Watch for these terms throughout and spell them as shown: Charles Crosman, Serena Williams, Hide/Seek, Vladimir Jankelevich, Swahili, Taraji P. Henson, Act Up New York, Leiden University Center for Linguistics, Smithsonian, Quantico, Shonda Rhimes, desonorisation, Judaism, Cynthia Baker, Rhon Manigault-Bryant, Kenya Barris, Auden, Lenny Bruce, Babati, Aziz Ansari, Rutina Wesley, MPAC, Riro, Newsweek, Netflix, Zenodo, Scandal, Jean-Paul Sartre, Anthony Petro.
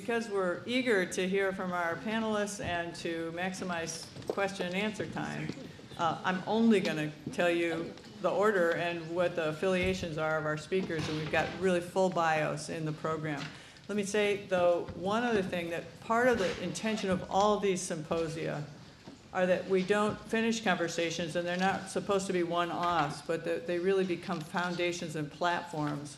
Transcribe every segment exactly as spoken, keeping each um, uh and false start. because we're eager to hear from our panelists and to maximize question and answer time, uh, I'm only going to tell you the order and what the affiliations are of our speakers, and we've got really full bios in the program. Let me say, though, one other thing, that part of the intention of all of these symposia are that we don't finish conversations, and they're not supposed to be one-offs, but that they really become foundations and platforms,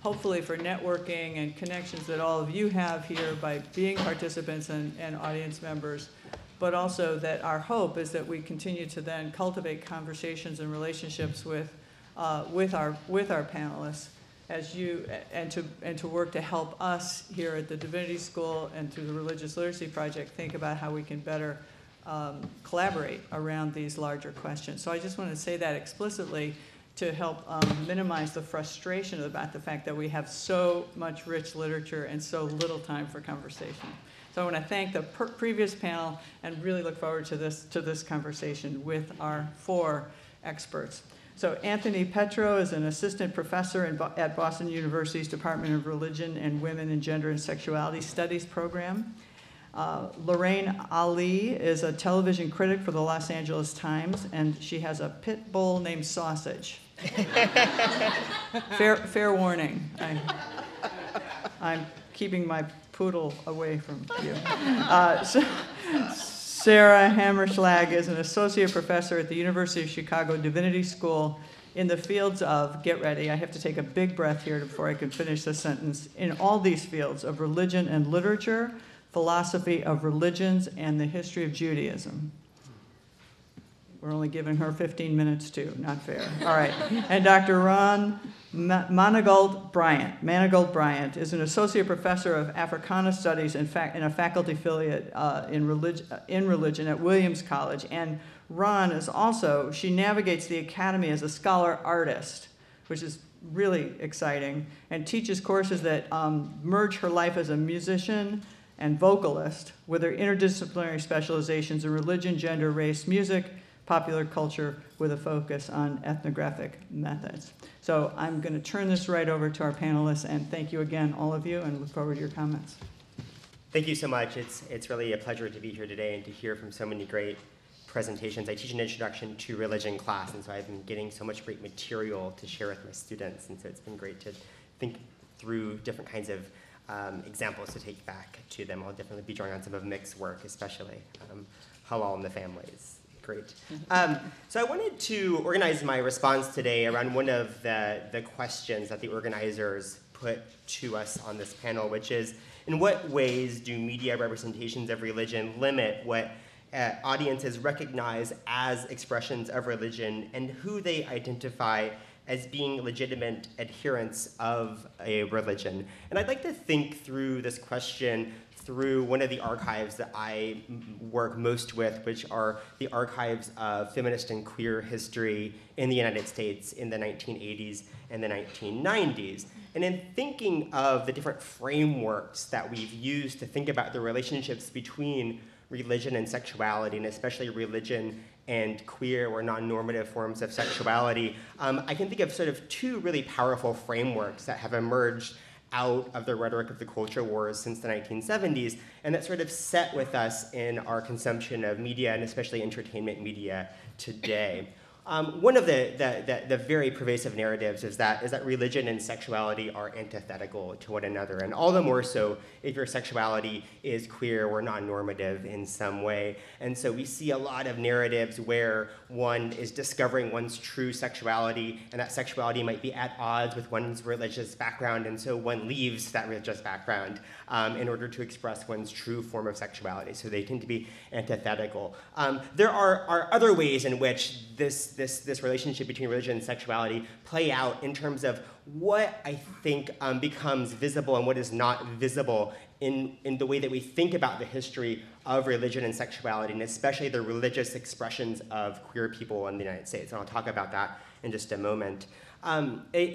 hopefully for networking and connections that all of you have here by being participants and, and audience members, but also that our hope is that we continue to then cultivate conversations and relationships with, uh, with, our, with our panelists as you, and to, and to work to help us here at the Divinity School and through the Religious Literacy Project think about how we can better Um, collaborate around these larger questions. So I just want to say that explicitly to help um, minimize the frustration about the fact that we have so much rich literature and so little time for conversation. So I want to thank the per previous panel and really look forward to this to this conversation with our four experts. So Anthony Petro is an assistant professor in Bo at Boston University's Department of Religion and Women and Gender and Sexuality Studies program. Uh, Lorraine Ali is a television critic for the Los Angeles Times, and she has a pit bull named Sausage. fair, fair warning. I, I'm keeping my poodle away from you. Uh, so, Sarah Hammerschlag is an associate professor at the University of Chicago Divinity School in the fields of, get ready, I have to take a big breath here before I can finish this sentence, in all these fields of religion and literature, philosophy of religions, and the history of Judaism. We're only giving her fifteen minutes too, not fair. All right, and Doctor Rhon Manigault-Bryant. Manigault-Bryant is an associate professor of Africana Studies in, fac in a faculty affiliate uh, in, relig in religion at Williams College. And Rhon is also, she navigates the academy as a scholar artist, which is really exciting, and teaches courses that um, merge her life as a musician and vocalist with their interdisciplinary specializations in religion, gender, race, music, popular culture, with a focus on ethnographic methods. So I'm going to turn this right over to our panelists, and thank you again, all of you, and look forward to your comments. Thank you so much. It's, it's really a pleasure to be here today and to hear from so many great presentations. I teach an introduction to religion class, and so I've been getting so much great material to share with my students, and so it's been great to think through different kinds of Um, examples to take back to them. I'll definitely be drawing on some of Mick's work, especially um, Halal in the Family is great. Um, so I wanted to organize my response today around one of the, the questions that the organizers put to us on this panel, which is, in what ways do media representations of religion limit what uh, audiences recognize as expressions of religion and who they identify as being legitimate adherents of a religion? And I'd like to think through this question through one of the archives that I work most with, which are the archives of feminist and queer history in the United States in the nineteen eighties and the nineteen nineties. And in thinking of the different frameworks that we've used to think about the relationships between religion and sexuality, and especially religion and queer or non-normative forms of sexuality, um, I can think of sort of two really powerful frameworks that have emerged out of the rhetoric of the culture wars since the nineteen seventies, and that sort of set with us in our consumption of media, and especially entertainment media today. Um, one of the, the, the, the very pervasive narratives is that, is that religion and sexuality are antithetical to one another, and all the more so if your sexuality is queer or non-normative in some way. And so we see a lot of narratives where one is discovering one's true sexuality, and that sexuality might be at odds with one's religious background, and so one leaves that religious background um, in order to express one's true form of sexuality. So they tend to be antithetical. Um, there are, are other ways in which this This, this relationship between religion and sexuality play out in terms of what I think um, becomes visible and what is not visible in, in the way that we think about the history of religion and sexuality, and especially the religious expressions of queer people in the United States. And I'll talk about that in just a moment. Um,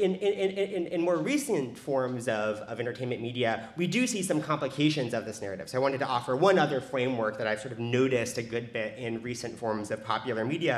in, in, in, in more recent forms of, of entertainment media, we do see some complications of this narrative. So I wanted to offer one other framework that I've sort of noticed a good bit in recent forms of popular media,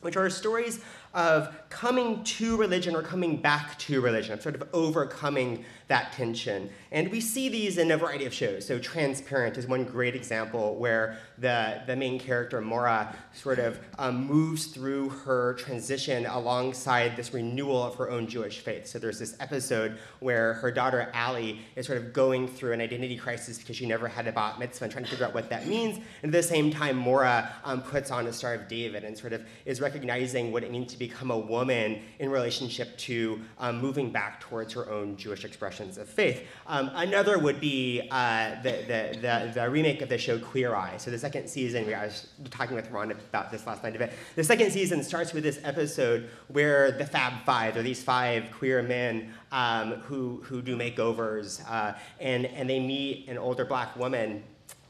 which are stories of coming to religion or coming back to religion, of sort of overcoming that tension. And we see these in a variety of shows. So Transparent is one great example where the, the main character, Maura, sort of um, moves through her transition alongside this renewal of her own Jewish faith. So there's this episode where her daughter, Allie, is sort of going through an identity crisis because she never had a bat mitzvah and trying to figure out what that means. And at the same time, Maura um, puts on a Star of David and sort of is recognizing what it means to become a woman in relationship to um, moving back towards her own Jewish expressions of faith. Um, another would be uh, the, the, the, the remake of the show Queer Eye. So the second season, we, I was talking with Rhon about this last night a bit. The second season starts with this episode where the Fab Five, or these five queer men um, who, who do makeovers, uh, and, and they meet an older black woman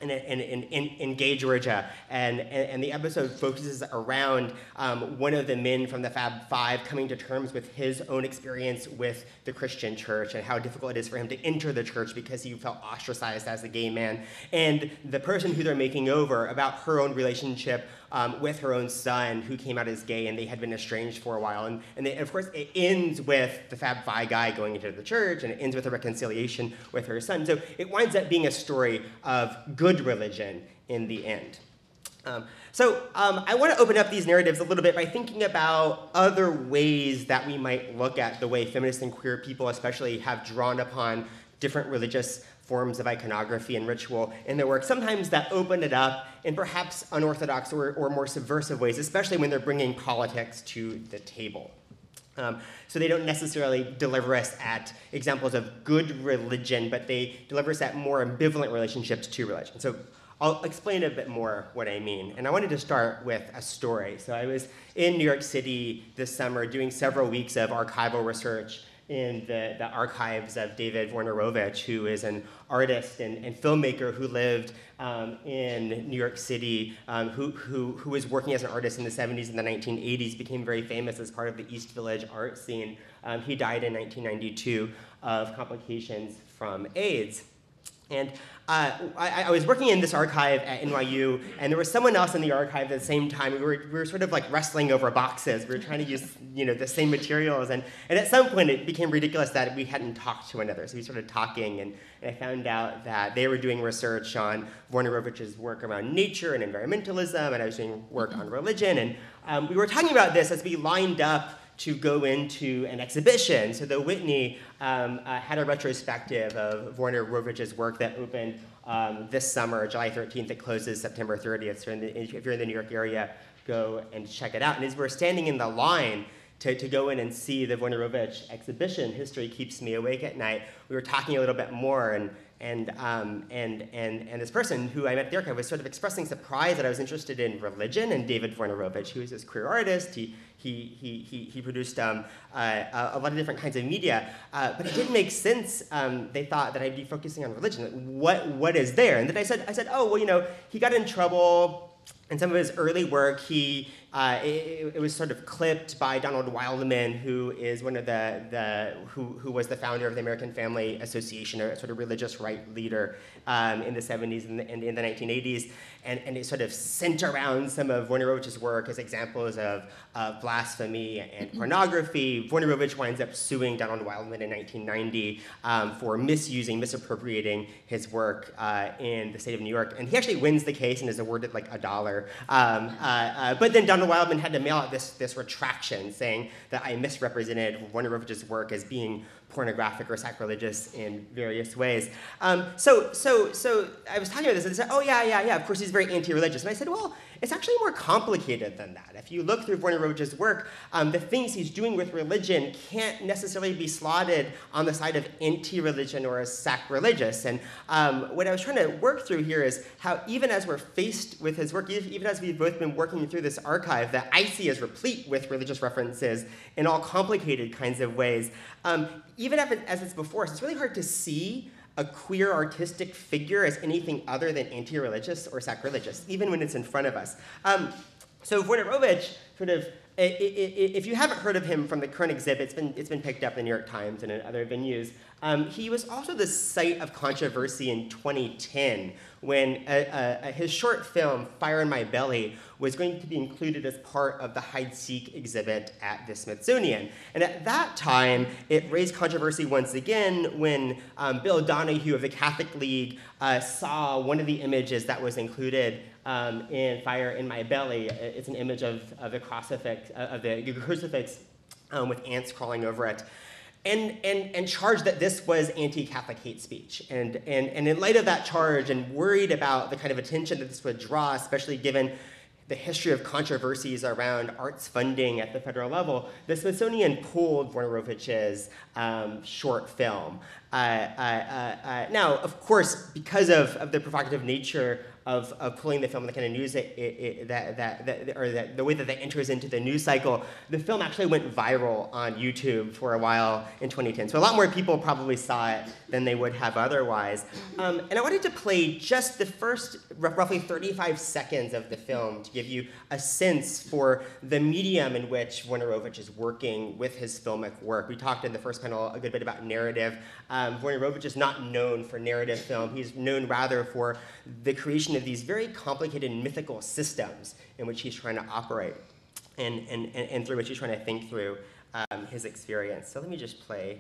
In, in, in, in Gay, Georgia, and, and, and the episode focuses around um, one of the men from the Fab Five coming to terms with his own experience with the Christian church and how difficult it is for him to enter the church because he felt ostracized as a gay man, and the person who they're making over about her own relationship Um, with her own son, who came out as gay, and they had been estranged for a while. And, and they, of course, it ends with the Fab Five guy going into the church, and it ends with a reconciliation with her son. So it winds up being a story of good religion in the end. Um, so um, I want to open up these narratives a little bit by thinking about other ways that we might look at the way feminist and queer people especially have drawn upon different religious forms of iconography and ritual in their work, sometimes that open it up in perhaps unorthodox or, or more subversive ways, especially when they're bringing politics to the table. Um, so they don't necessarily deliver us at examples of good religion, but they deliver us at more ambivalent relationships to religion. So I'll explain a bit more what I mean. And I wanted to start with a story. So I was in New York City this summer doing several weeks of archival research in the, the archives of David Wojnarowicz, who is an artist and, and filmmaker who lived um, in New York City, um, who, who, who was working as an artist in the seventies and the nineteen eighties, became very famous as part of the East Village art scene. Um, he died in nineteen ninety-two of complications from AIDS. And uh, I, I was working in this archive at N Y U, and there was someone else in the archive at the same time. We were, we were sort of like wrestling over boxes. We were trying to use, you know, the same materials. And, and at some point, it became ridiculous that we hadn't talked to one another. So we started talking, and, and I found out that they were doing research on Wojnarowicz's work around nature and environmentalism, and I was doing work on religion. And um, we were talking about this as we lined up to go into an exhibition. So the Whitney um, uh, had a retrospective of Wojnarowicz's work that opened um, this summer, July thirteenth. It closes September thirtieth. So in the, if you're in the New York area, go and check it out. And as we're standing in the line to, to go in and see the Wojnarowicz exhibition, History Keeps Me Awake at Night, we were talking a little bit more. And, And, um, and, and, and this person who I met at the archive was sort of expressing surprise that I was interested in religion and David Wojnarowicz, who is this queer artist. He, he, he, he, he produced um, uh, a lot of different kinds of media. Uh, but it didn't make sense, um, they thought, that I'd be focusing on religion. Like, what, what is there? And then I said, I said, oh, well, you know, he got in trouble. In some of his early work, he uh, it, it was sort of clipped by Donald Wildman, who is one of the the who who was the founder of the American Family Association, a sort of religious right leader um, in the seventies and in, in the nineteen eighties, and and it sort of sent around some of Wojnarowicz's work as examples of uh, blasphemy and pornography. Wojnarowicz winds up suing Donald Wildman in nineteen ninety um, for misusing, misappropriating his work uh, in the state of New York, and he actually wins the case and is awarded like a dollar. Um, uh, uh, but then Donald Wildman had to mail out this, this retraction saying that I misrepresented Wojnarowicz's work as being pornographic or sacrilegious in various ways. Um, so, so, so I was talking about this, and they said, oh, yeah, yeah, yeah, of course he's very anti-religious. And I said, well, it's actually more complicated than that. If you look through Wojnarowicz's work, um, the things he's doing with religion can't necessarily be slotted on the side of anti-religion or as sacrilegious. And um, what I was trying to work through here is how even as we're faced with his work, even as we've both been working through this archive that I see as replete with religious references in all complicated kinds of ways, um, even as it's before us, it's really hard to see a queer artistic figure as anything other than anti-religious or sacrilegious, even when it's in front of us. Um, so Wojnarowicz sort of If you haven't heard of him from the current exhibit, it's been, it's been picked up in the New York Times and in other venues. Um, he was also the site of controversy in twenty ten when a, a, his short film, Fire in My Belly, was going to be included as part of the Hide/Seek exhibit at the Smithsonian. And at that time, it raised controversy once again when um, Bill Donohue of the Catholic League uh, saw one of the images that was included Um, in Fire in My Belly. It's an image of, of the crucifix, of the crucifix um, with ants crawling over it, and, and, and charged that this was anti-Catholic hate speech. And, and, and in light of that charge and worried about the kind of attention that this would draw, especially given the history of controversies around arts funding at the federal level, the Smithsonian pulled Wojnarowicz's um, short film. Uh, uh, uh, uh, now, of course, because of, of the provocative nature of, of pulling the film, the kind of news it, it, it, that, that, that, or that, the way that that enters into the news cycle, the film actually went viral on YouTube for a while in twenty ten. So a lot more people probably saw it than they would have otherwise. Um, and I wanted to play just the first roughly thirty-five seconds of the film to give you a sense for the medium in which Wojnarowicz is working with his filmic work. We talked in the first panel a good bit about narrative. Um, Wojnarowicz is not known for narrative film. He's known rather for the creation of these very complicated mythical systems in which he's trying to operate and, and, and through which he's trying to think through um, his experience. So let me just play.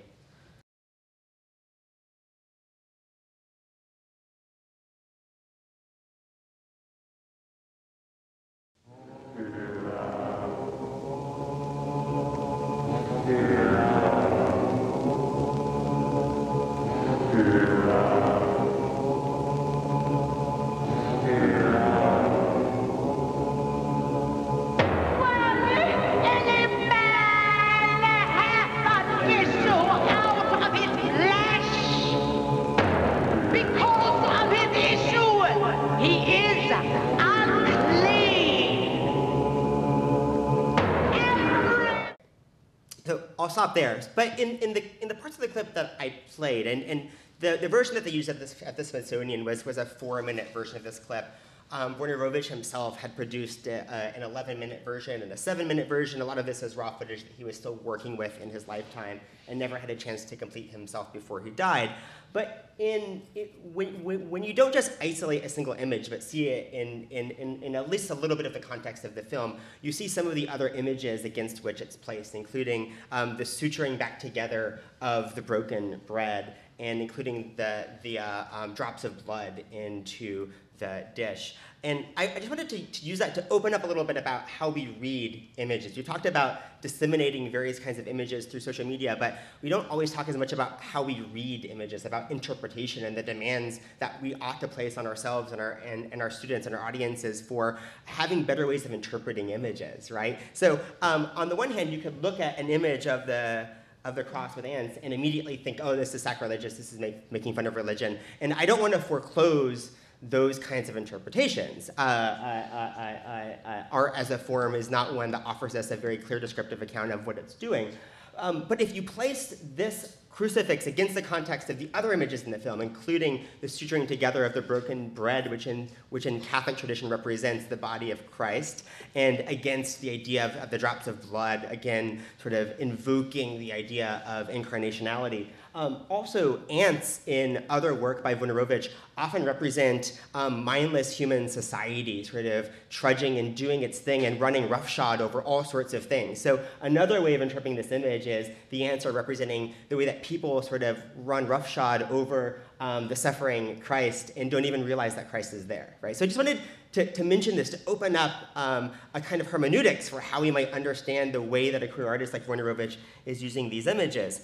Stop there. But in, in the in the parts of the clip that I played, and, and the, the version that they used at this at the Smithsonian was was a four-minute version of this clip. Um, Wojnarowicz himself had produced a, a, an eleven-minute version and a seven-minute version. A lot of this is raw footage that he was still working with in his lifetime and never had a chance to complete himself before he died. But in it, when, when, when you don't just isolate a single image, but see it in, in, in, in at least a little bit of the context of the film, you see some of the other images against which it's placed, including um, the suturing back together of the broken bread and including the, the uh, um, drops of blood into the dish. And I, I just wanted to, to use that to open up a little bit about how we read images. You talked about disseminating various kinds of images through social media, but we don't always talk as much about how we read images, about interpretation and the demands that we ought to place on ourselves and our, and, and our students and our audiences for having better ways of interpreting images, right? So um, on the one hand, you could look at an image of the of the cross with ants and immediately think, oh, this is sacrilegious, this is make, making fun of religion. And I don't want to foreclose those kinds of interpretations. Uh, I, I, I, I, art as a form is not one that offers us a very clear descriptive account of what it's doing. Um, but if you place this crucifix against the context of the other images in the film, including the suturing together of the broken bread, which in, which in Catholic tradition represents the body of Christ, and against the idea of, of the drops of blood, again, sort of invoking the idea of incarnationality. Um, also, ants in other work by Wojnarowicz often represent um, mindless human society, sort of trudging and doing its thing and running roughshod over all sorts of things. So another way of interpreting this image is the ants are representing the way that people sort of run roughshod over um, the suffering Christ and don't even realize that Christ is there, right? So I just wanted to, to mention this, to open up um, a kind of hermeneutics for how we might understand the way that a queer artist like Wojnarowicz is using these images.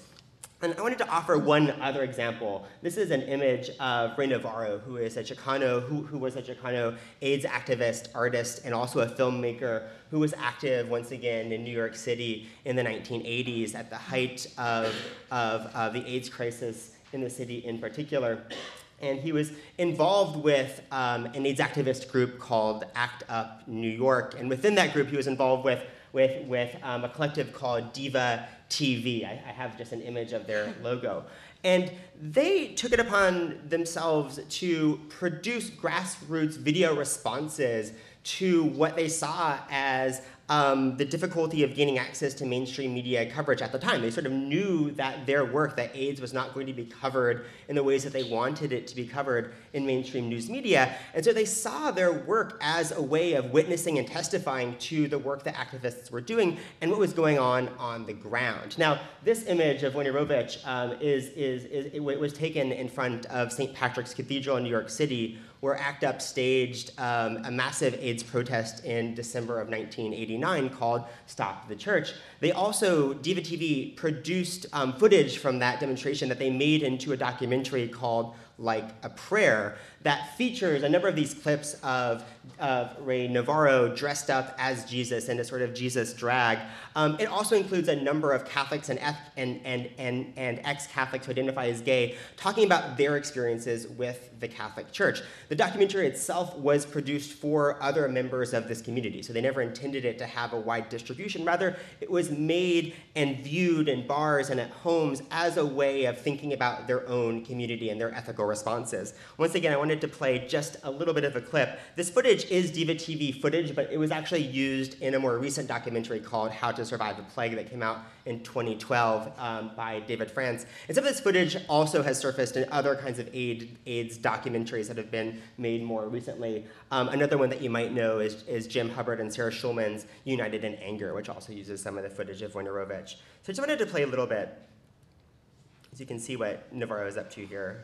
And I wanted to offer one other example. This is an image of Ray Navarro, who is a Chicano, who, who was a Chicano AIDS activist, artist, and also a filmmaker who was active once again in New York City in the nineteen eighties at the height of, of uh, the AIDS crisis in the city in particular. And he was involved with um, an AIDS activist group called Act Up New York. And within that group, he was involved with with, with um, a collective called DIVA T V. I, I have just an image of their logo. And they took it upon themselves to produce grassroots video responses to what they saw as um, the difficulty of gaining access to mainstream media coverage at the time. They sort of knew that their work, that AIDS was not going to be covered in the ways that they wanted it to be covered in mainstream news media. And so they saw their work as a way of witnessing and testifying to the work that activists were doing and what was going on on the ground. Now, this image of Wojnarowicz um, is, is, is, it was taken in front of Saint Patrick's Cathedral in New York City, where ACT UP staged um, a massive AIDS protest in December of nineteen eighty-nine called Stop the Church. They also, DIVA T V produced um, footage from that demonstration that they made into a documentary called Like a Prayer that features a number of these clips of, of Ray Navarro dressed up as Jesus in a sort of Jesus drag. Um, it also includes a number of Catholics and, and, and, and, and ex-Catholics who identify as gay talking about their experiences with the Catholic Church. The documentary itself was produced for other members of this community, so they never intended it to have a wide distribution. Rather, it was made and viewed in bars and at homes as a way of thinking about their own community and their ethical responses. Once again, I wanted to play just a little bit of a clip. This footage is DIVA T V footage, but it was actually used in a more recent documentary called How to Survive the Plague that came out in twenty twelve um, by David France. And some of this footage also has surfaced in other kinds of AIDS documentaries that have been made more recently. Um, another one that you might know is, is Jim Hubbard and Sarah Schulman's United in Anger, which also uses some of the footage of Wojnarowicz. So I just wanted to play a little bit, so you can see what Navarro is up to here.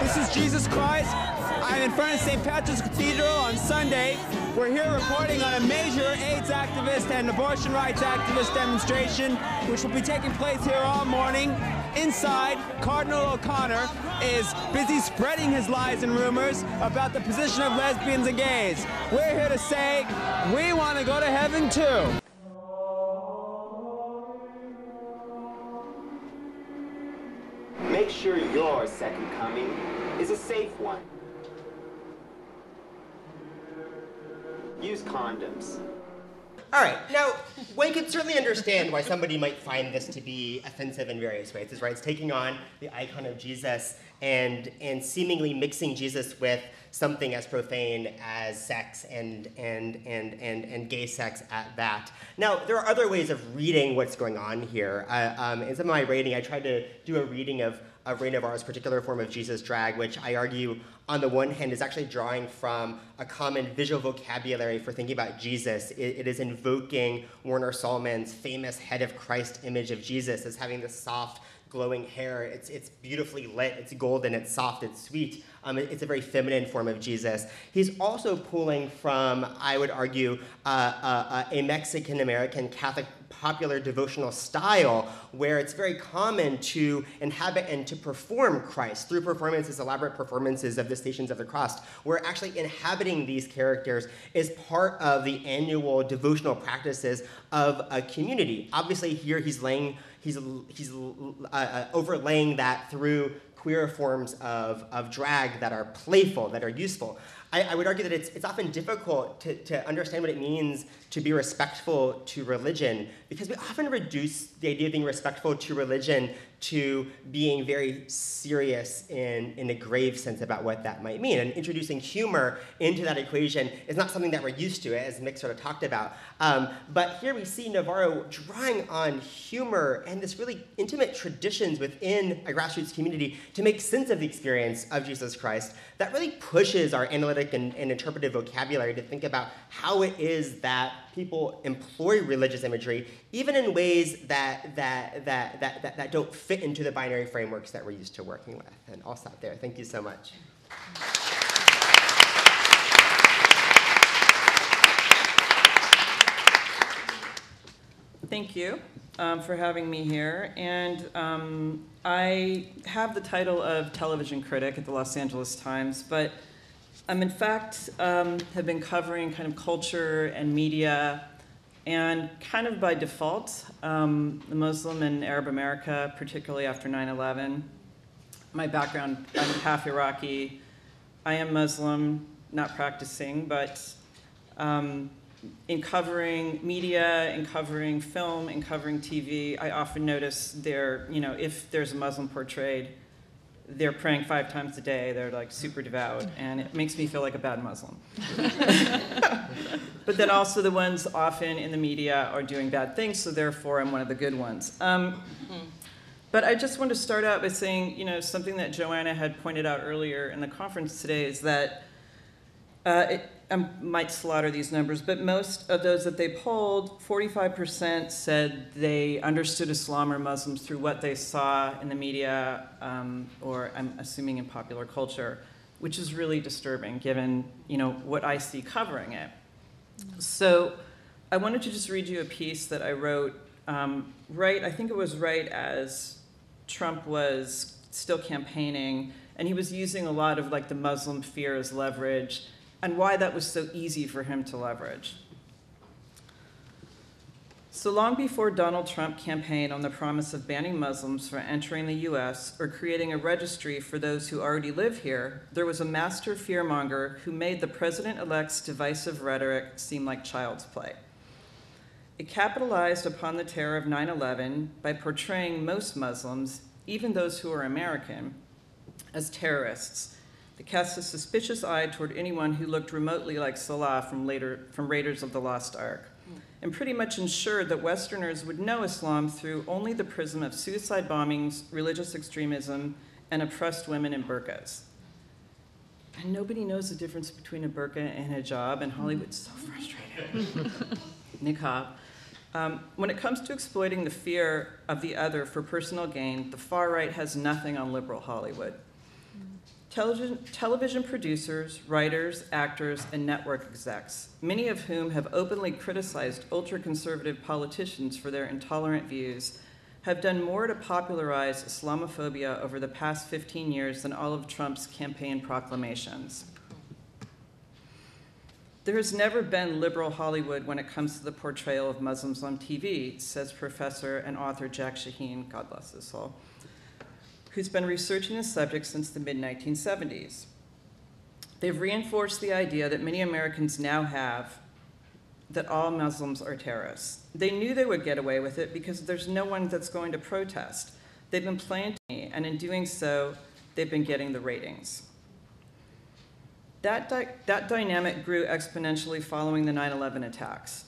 This is Jesus Christ. I'm in front of Saint Patrick's Cathedral on Sunday. We're here reporting on a major AIDS activist and abortion rights activist demonstration, which will be taking place here all morning. Inside, Cardinal O'Connor is busy spreading his lies and rumors about the position of lesbians and gays. We're here to say, we want to go to heaven too. Make sure your second coming is a safe one. Use condoms. All right, now, one can certainly understand why somebody might find this to be offensive in various ways. It's, right, it's taking on the icon of Jesus and, and seemingly mixing Jesus with something as profane as sex and, and, and, and, and gay sex at that. Now, there are other ways of reading what's going on here. Uh, um, in some of my writing, I tried to do a reading of, of Ray Navarro's particular form of Jesus drag, which I argue on the one hand is actually drawing from a common visual vocabulary for thinking about Jesus. It, it is invoking Warner Salman's famous head of Christ image of Jesus as having this soft, glowing hair. It's, it's beautifully lit, it's golden, it's soft, it's sweet. Um, it, it's a very feminine form of Jesus. He's also pulling from, I would argue, uh, uh, a Mexican-American Catholic popular devotional style where it's very common to inhabit and to perform Christ through performances, elaborate performances of the Stations of the Cross, where actually inhabiting these characters is part of the annual devotional practices of a community. Obviously here he's laying, he's, he's uh, overlaying that through queer forms of, of drag that are playful, that are useful. I, I would argue that it's, it's often difficult to, to understand what it means to be respectful to religion, because we often reduce the idea of being respectful to religion to being very serious in, in a grave sense about what that might mean. And introducing humor into that equation is not something that we're used to, as Mick sort of talked about. Um, but here we see Navarro drawing on humor and this really intimate traditions within a grassroots community to make sense of the experience of Jesus Christ that really pushes our analytic and, and interpretive vocabulary to think about how it is that people employ religious imagery, even in ways that, that, that, that, that, that don't fit into the binary frameworks that we're used to working with. And I'll stop there. Thank you so much. Thank you um, for having me here. And um, I have the title of television critic at the Los Angeles Times, but I'm in fact um, have been covering kind of culture and media, and kind of by default, um, the Muslim and Arab America, particularly after nine eleven. My background, I'm half Iraqi. I am Muslim, not practicing, but um, in covering media, in covering film, in covering T V, I often notice there, you know, if there's a Muslim portrayed, they're praying five times a day, they're like super devout, and it makes me feel like a bad Muslim. But then also the ones often in the media are doing bad things, so therefore I'm one of the good ones. Um, but I just want to start out by saying, you know, something that Joanna had pointed out earlier in the conference today is that, uh, it, I might slaughter these numbers, but most of those that they polled, forty-five percent said they understood Islam or Muslims through what they saw in the media, um, or I'm assuming in popular culture, which is really disturbing given, you know, what I see covering it. So I wanted to just read you a piece that I wrote um, right, I think it was right as Trump was still campaigning, and he was using a lot of like the Muslim fear as leverage and why that was so easy for him to leverage. So long before Donald Trump campaigned on the promise of banning Muslims from entering the U S or creating a registry for those who already live here, there was a master fearmonger who made the president-elect's divisive rhetoric seem like child's play. It capitalized upon the terror of nine eleven by portraying most Muslims, even those who are American, as terrorists. It cast a suspicious eye toward anyone who looked remotely like Salah from, later, from Raiders of the Lost Ark, and pretty much ensured that Westerners would know Islam through only the prism of suicide bombings, religious extremism, and oppressed women in burqas. And nobody knows the difference between a burqa and hijab, and Hollywood's so frustrated. Niqab. Um, when it comes to exploiting the fear of the other for personal gain, the far right has nothing on liberal Hollywood. Television, television producers, writers, actors, and network execs, many of whom have openly criticized ultra-conservative politicians for their intolerant views, have done more to popularize Islamophobia over the past fifteen years than all of Trump's campaign proclamations. There has never been liberal Hollywood when it comes to the portrayal of Muslims on T V, says professor and author Jack Shaheen, God bless his soul, who's been researching this subject since the mid nineteen seventies. They've reinforced the idea that many Americans now have that all Muslims are terrorists. They knew they would get away with it because there's no one that's going to protest. They've been playing to me, and in doing so, they've been getting the ratings. That, di that dynamic grew exponentially following the nine eleven attacks.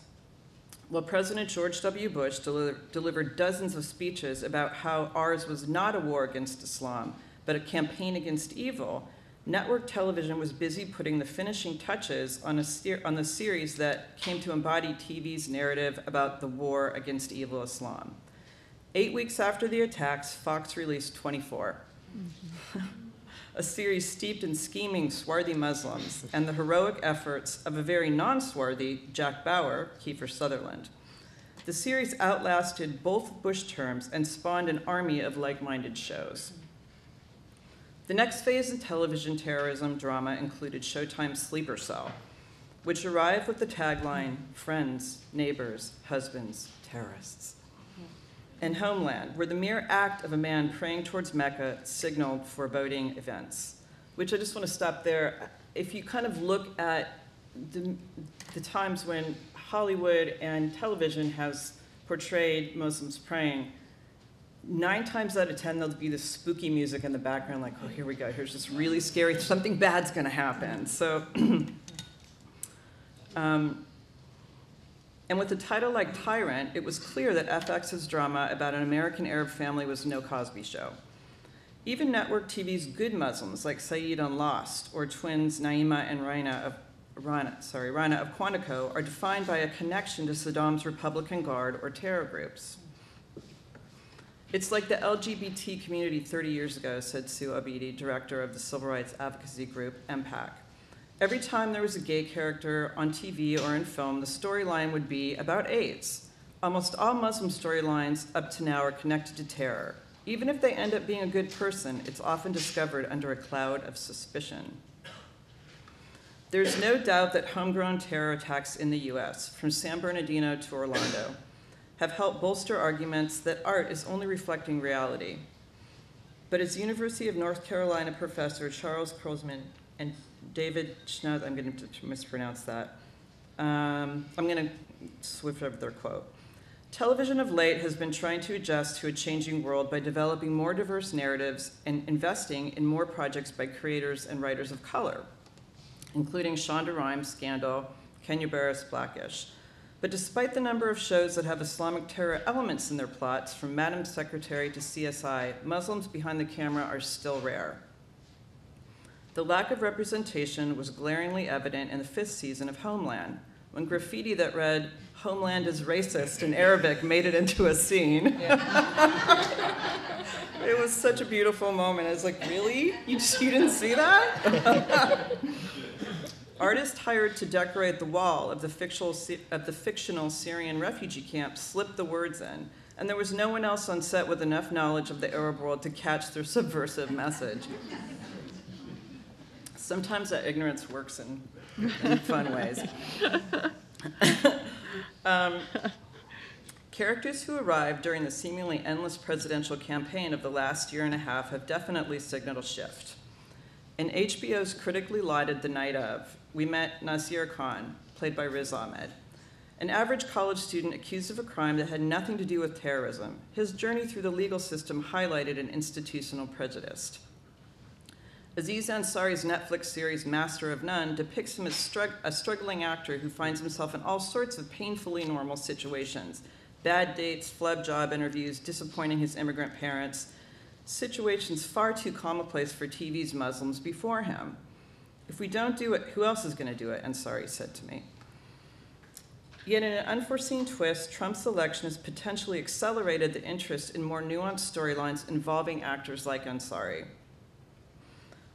Well, President George W. Bush deli delivered dozens of speeches about how ours was not a war against Islam, but a campaign against evil, network television was busy putting the finishing touches on, a ser on the series that came to embody T V's narrative about the war against evil Islam. Eight weeks after the attacks, Fox released twenty-four, mm-hmm. a series steeped in scheming, swarthy Muslims and the heroic efforts of a very non-swarthy Jack Bauer, Kiefer Sutherland. The series outlasted both Bush terms and spawned an army of like-minded shows. The next phase in television terrorism drama included Showtime's Sleeper Cell, which arrived with the tagline, friends, neighbors, husbands, terrorists. And Homeland, where the mere act of a man praying towards Mecca signaled foreboding events, which I just want to stop there. If you kind of look at the, the times when Hollywood and television has portrayed Muslims praying, nine times out of ten, there'll be this spooky music in the background, like, oh, here we go, here's this really scary, something bad's going to happen. So, um, and with a title like Tyrant, it was clear that F X's drama about an American Arab family was no Cosby show. Even network T V's good Muslims, like Saeed on Lost, or twins Naima and Raina of, Rana, sorry, Rana of Quantico, are defined by a connection to Saddam's Republican Guard or terror groups. It's like the L G B T community thirty years ago, said Sue Abidi, director of the civil rights advocacy group M PAC. Every time there was a gay character on T V or in film, the storyline would be about AIDS. Almost all Muslim storylines up to now are connected to terror. Even if they end up being a good person, it's often discovered under a cloud of suspicion. There's no doubt that homegrown terror attacks in the U S, from San Bernardino to Orlando, have helped bolster arguments that art is only reflecting reality. But as University of North Carolina professor Charles Crosman and David Schnaz, I'm going to mispronounce that. Um, I'm going to swift over their quote. Television of late has been trying to adjust to a changing world by developing more diverse narratives and investing in more projects by creators and writers of color, including Shonda Rhimes' Scandal, Kenya Barris, Blackish. But despite the number of shows that have Islamic terror elements in their plots, from Madam Secretary to C S I, Muslims behind the camera are still rare. The lack of representation was glaringly evident in the fifth season of Homeland, when graffiti that read, "Homeland is racist" in Arabic made it into a scene. Yeah. It was such a beautiful moment. I was like, really? You, just, you didn't see that? Artists hired to decorate the wall of the, fictional, of the fictional Syrian refugee camp slipped the words in, and there was no one else on set with enough knowledge of the Arab world to catch their subversive message. Sometimes that ignorance works in, in fun ways. um, Characters who arrived during the seemingly endless presidential campaign of the last year and a half have definitely signaled a shift. In H B O's critically lauded The Night Of, we met Nazir Khan, played by Riz Ahmed, an average college student accused of a crime that had nothing to do with terrorism, his journey through the legal system highlighted an institutional prejudice. Aziz Ansari's Netflix series Master of None depicts him as strugg a struggling actor who finds himself in all sorts of painfully normal situations. Bad dates, flub job interviews, disappointing his immigrant parents, situations far too commonplace for T V's Muslims before him. If we don't do it, who else is going to do it? Ansari said to me. Yet in an unforeseen twist, Trump's election has potentially accelerated the interest in more nuanced storylines involving actors like Ansari.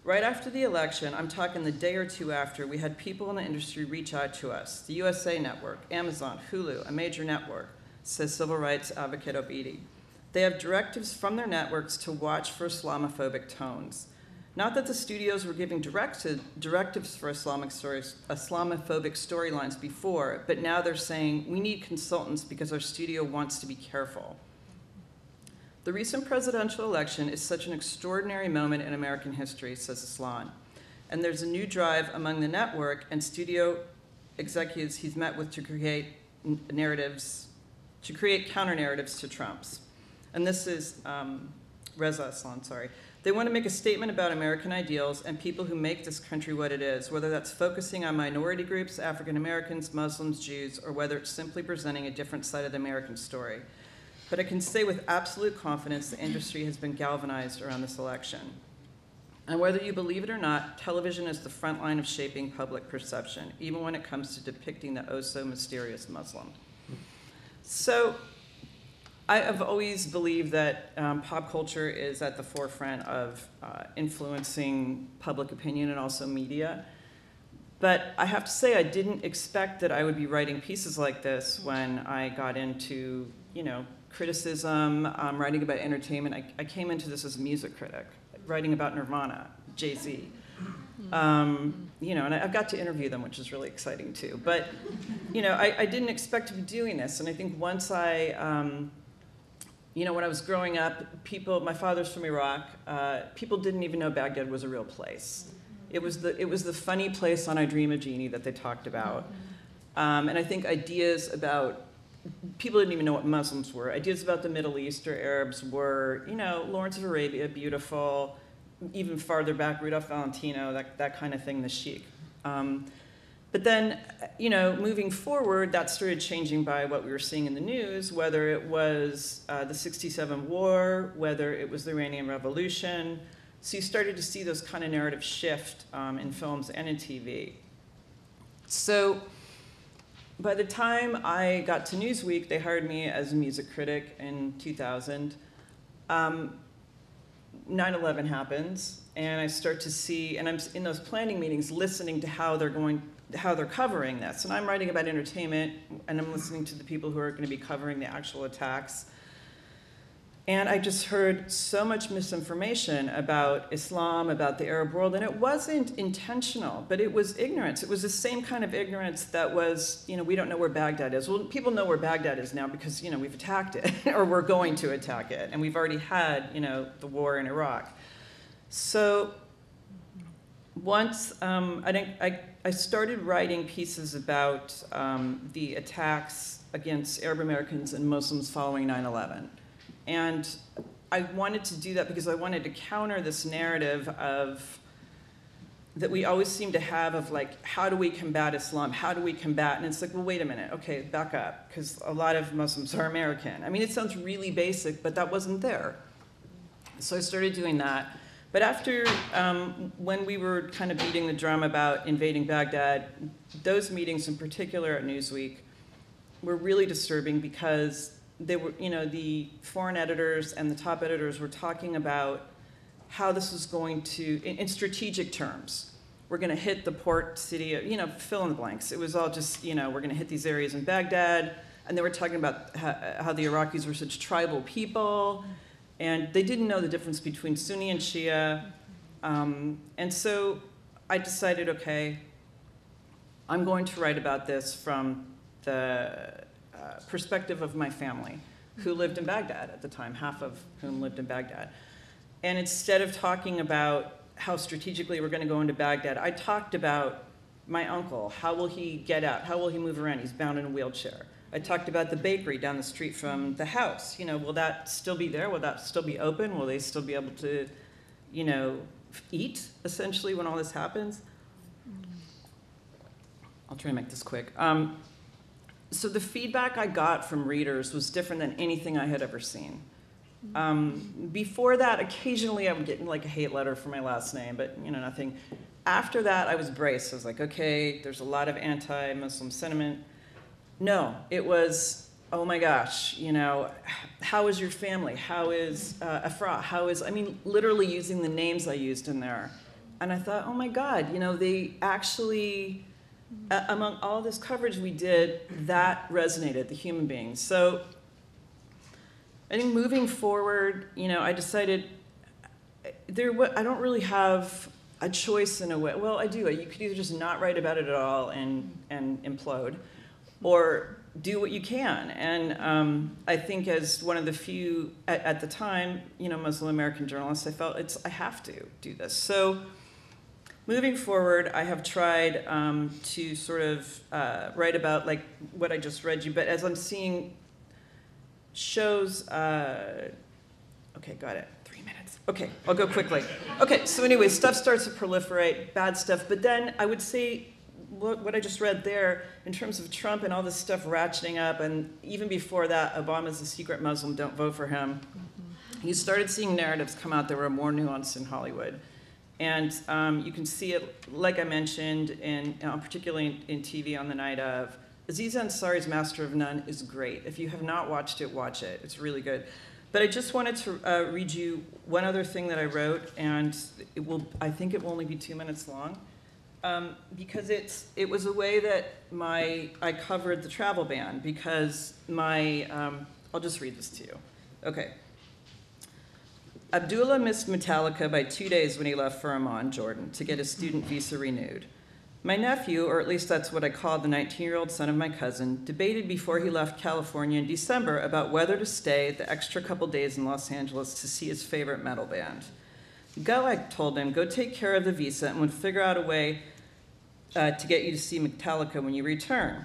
Right after the election, I'm talking the day or two after, we had people in the industry reach out to us, the U S A Network, Amazon, Hulu, a major network, says civil rights advocate Obidi. They have directives from their networks to watch for Islamophobic tones. Not that the studios were giving directed, directives for Islamic stories, Islamophobic storylines before, but now they're saying, we need consultants because our studio wants to be careful. The recent presidential election is such an extraordinary moment in American history, says Aslan. And there's a new drive among the network and studio executives he's met with to create narratives to create counter-narratives to Trump's. And this is um, Reza Aslan, sorry. They want to make a statement about American ideals and people who make this country what it is, whether that's focusing on minority groups, African Americans, Muslims, Jews, or whether it's simply presenting a different side of the American story. But I can say with absolute confidence the industry has been galvanized around this election. And whether you believe it or not, television is the front line of shaping public perception, even when it comes to depicting the oh-so-mysterious Muslim. So I have always believed that um, pop culture is at the forefront of uh, influencing public opinion and also media. But I have to say I didn't expect that I would be writing pieces like this when I got into, you know, criticism, um, writing about entertainment. I, I came into this as a music critic, writing about Nirvana, Jay-Z. Um, you know, and I've got to interview them, which is really exciting too. But, you know, I, I didn't expect to be doing this. And I think once I, um, you know, when I was growing up, people, my father's from Iraq, uh, people didn't even know Baghdad was a real place. It was the, it was the funny place on I Dream of Jeannie that they talked about. Um, and I think ideas about, people didn't even know what Muslims were. Ideas about the Middle East or Arabs were, you know, Lawrence of Arabia, beautiful. Even farther back, Rudolph Valentino, that, that kind of thing, the chic. Um, but then, you know, moving forward, that started changing by what we were seeing in the news, whether it was uh, the sixty-seven war, whether it was the Iranian Revolution. So you started to see those kind of narrative shift um, in films and in T V. So by the time I got to Newsweek, they hired me as a music critic in two thousand. Um, nine eleven happens, and I start to see, and I'm in those planning meetings listening to how they're going, how they're covering this. And I'm writing about entertainment, and I'm listening to the people who are going to be covering the actual attacks. And I just heard so much misinformation about Islam, about the Arab world, and it wasn't intentional, but it was ignorance. It was the same kind of ignorance that was, you know, we don't know where Baghdad is. Well, people know where Baghdad is now because, you know, we've attacked it, or we're going to attack it, and we've already had, you know, the war in Iraq. So once um, I, didn't, I, I started writing pieces about um, the attacks against Arab Americans and Muslims following nine eleven. And I wanted to do that because I wanted to counter this narrative of that we always seem to have of like, how do we combat Islam? How do we combat? And it's like, well, wait a minute, okay, back up, because a lot of Muslims are American. I mean, it sounds really basic, but that wasn't there. So I started doing that. But after, um, when we were kind of beating the drum about invading Baghdad, those meetings in particular at Newsweek were really disturbing because they were, you know, the foreign editors and the top editors were talking about how this was going to, in, in strategic terms, we're gonna hit the port city, of, you know, fill in the blanks. It was all just, you know, we're gonna hit these areas in Baghdad, and they were talking about how, how the Iraqis were such tribal people, and they didn't know the difference between Sunni and Shia. Um, and so I decided, okay, I'm going to write about this from the uh, perspective of my family, who lived in Baghdad at the time, half of whom lived in Baghdad. And instead of talking about how strategically we're going to go into Baghdad, I talked about my uncle. How will he get out? How will he move around? He's bound in a wheelchair. I talked about the bakery down the street from the house. You know, will that still be there? Will that still be open? Will they still be able to, you know, eat, essentially, when all this happens? I'll try to make this quick. Um, so the feedback I got from readers was different than anything I had ever seen. Um, before that, occasionally I would get like a hate letter for my last name, but you know, nothing. After that, I was braced. I was like, okay, there's a lot of anti-Muslim sentiment. No, it was, oh my gosh, you know, how is your family? How is uh, Afra? How is, I mean, literally using the names I used in there. And I thought, oh my God, you know, they actually, uh, among all this coverage we did, that resonated, the human beings. So I think moving forward, you know, I decided there. I don't really have a choice in a way. Well, I do. You could either just not write about it at all and and implode, or do what you can. And um, I think, as one of the few at, at the time, you know, Muslim American journalists, I felt it's I have to do this. So, moving forward, I have tried um, to sort of uh, write about like what I just read you, but as I'm seeing. Shows, uh, okay, got it, three minutes. Okay, I'll go quickly. Okay, so anyway, stuff starts to proliferate, bad stuff, but then I would say what, what I just read there in terms of Trump and all this stuff ratcheting up, and even before that, Obama's a secret Muslim, don't vote for him. You started seeing narratives come out that were more nuanced in Hollywood. And um, you can see it, like I mentioned, in, particularly in, in T V on the night of, Aziz Ansari's Master of None is great. If you have not watched it, watch it. It's really good. But I just wanted to uh, read you one other thing that I wrote, and it will, I think it will only be two minutes long, um, because it's, it was a way that my, I covered the travel ban, because my, um, I'll just read this to you. Okay. Abdullah missed Metallica by two days when he left for Amman, Jordan, to get his student visa renewed. My nephew, or at least that's what I called the nineteen-year-old son of my cousin, debated before he left California in December about whether to stay the extra couple days in Los Angeles to see his favorite metal band. Go, I told him, go take care of the visa and we'll figure out a way uh, to get you to see Metallica when you return.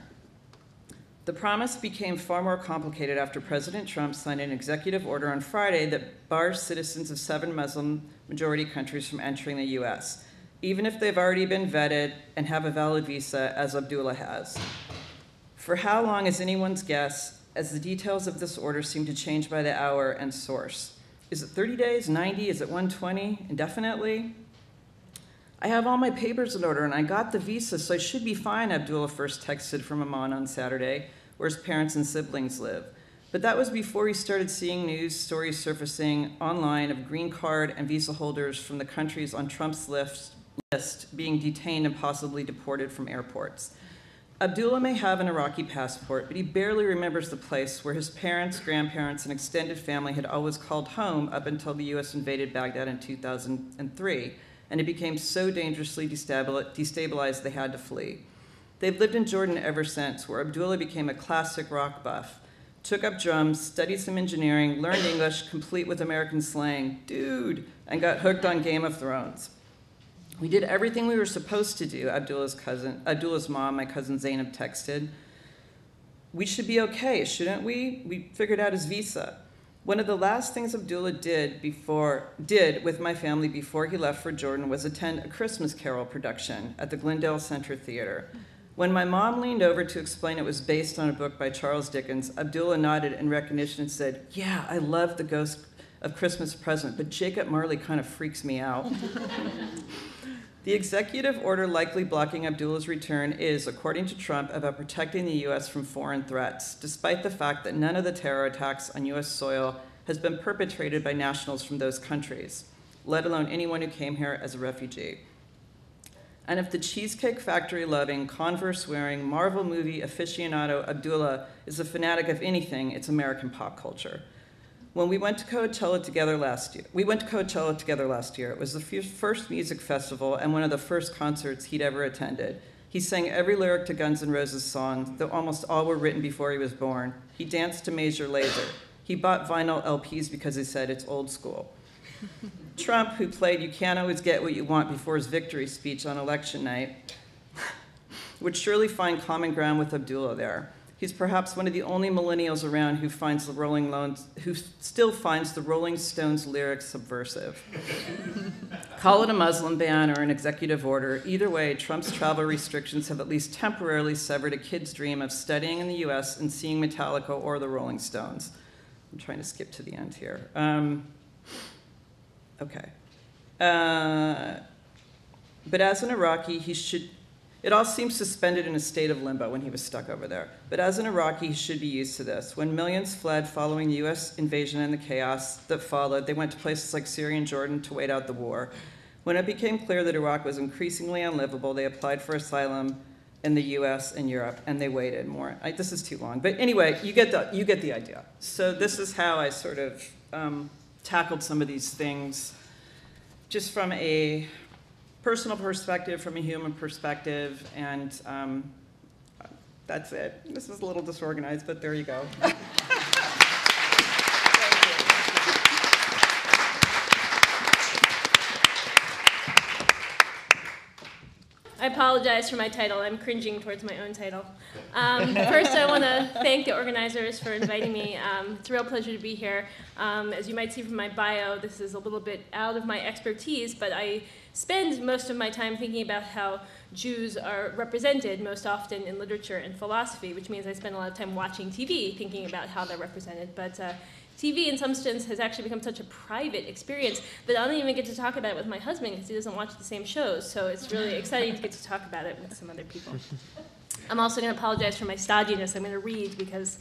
The promise became far more complicated after President Trump signed an executive order on Friday that bars citizens of seven Muslim-majority countries from entering the U S, even if they've already been vetted and have a valid visa, as Abdullah has. For how long is anyone's guess, as the details of this order seem to change by the hour and source. Is it thirty days, ninety, is it one hundred twenty, indefinitely? I have all my papers in order and I got the visa, so I should be fine, Abdullah first texted from Amman on Saturday, where his parents and siblings live. But that was before he started seeing news stories surfacing online of green card and visa holders from the countries on Trump's list list being detained and possibly deported from airports. Abdullah may have an Iraqi passport, but he barely remembers the place where his parents, grandparents, and extended family had always called home up until the U S invaded Baghdad in two thousand three, and it became so dangerously destabilized they had to flee. They've lived in Jordan ever since, where Abdullah became a classic rock buff, took up drums, studied some engineering, learned English, complete with American slang, dude, and got hooked on Game of Thrones. We did everything we were supposed to do, Abdullah's cousin, Abdullah's mom, my cousin Zainab, texted. We should be okay, shouldn't we? We figured out his visa. One of the last things Abdullah did before did with my family before he left for Jordan was attend a Christmas Carol production at the Glendale Center Theater. When my mom leaned over to explain it was based on a book by Charles Dickens, Abdullah nodded in recognition and said, "Yeah, I love The Ghost of Christmas Present, but Jacob Marley kind of freaks me out." The executive order likely blocking Abdullah's return is, according to Trump, about protecting the U S from foreign threats, despite the fact that none of the terror attacks on U S soil has been perpetrated by nationals from those countries, let alone anyone who came here as a refugee. And if the Cheesecake Factory-loving, Converse-wearing, Marvel movie aficionado Abdullah is a fanatic of anything, it's American pop culture. When we went to Coachella together last year, we went to Coachella together last year. It was the first music festival and one of the first concerts he'd ever attended. He sang every lyric to Guns N' Roses songs, though almost all were written before he was born. He danced to Major Lazer. He bought vinyl L Ps because he said it's old school. Trump, who played "You Can't Always Get What You Want" before his victory speech on election night, would surely find common ground with Abdullah there. He's perhaps one of the only millennials around who finds the Rolling Stones, who still finds the Rolling Stones lyrics subversive. Call it a Muslim ban or an executive order. Either way, Trump's travel restrictions have at least temporarily severed a kid's dream of studying in the U S and seeing Metallica or the Rolling Stones. I'm trying to skip to the end here. Um, okay. Uh, but as an Iraqi, he should... It all seemed suspended in a state of limbo when he was stuck over there. But as an Iraqi, he should be used to this. When millions fled following the U S invasion and the chaos that followed, they went to places like Syria and Jordan to wait out the war. When it became clear that Iraq was increasingly unlivable, they applied for asylum in the U S and Europe, and they waited more. I, this is too long. But anyway, you get the, you get the idea. So this is how I sort of um, tackled some of these things, just from a personal perspective, from a human perspective, and um, that's it. This is a little disorganized, but there you go. Thank you. I apologize for my title. I'm cringing towards my own title. Um, first, I want to thank the organizers for inviting me. Um, it's a real pleasure to be here. Um, as you might see from my bio, this is a little bit out of my expertise, but I spend most of my time thinking about how Jews are represented most often in literature and philosophy, which means I spend a lot of time watching T V thinking about how they're represented. But uh, T V, in some sense, has actually become such a private experience that I don't even get to talk about it with my husband because he doesn't watch the same shows. So it's really exciting to get to talk about it with some other people. I'm also going to apologize for my stodginess. I'm going to read because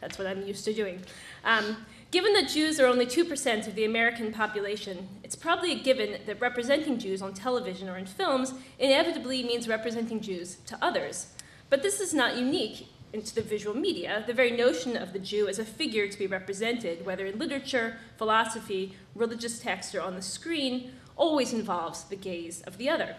that's what I'm used to doing. Um, Given that Jews are only two percent of the American population, it's probably a given that representing Jews on television or in films inevitably means representing Jews to others. But this is not unique to the visual media. The very notion of the Jew as a figure to be represented, whether in literature, philosophy, religious texts, or on the screen, always involves the gaze of the other.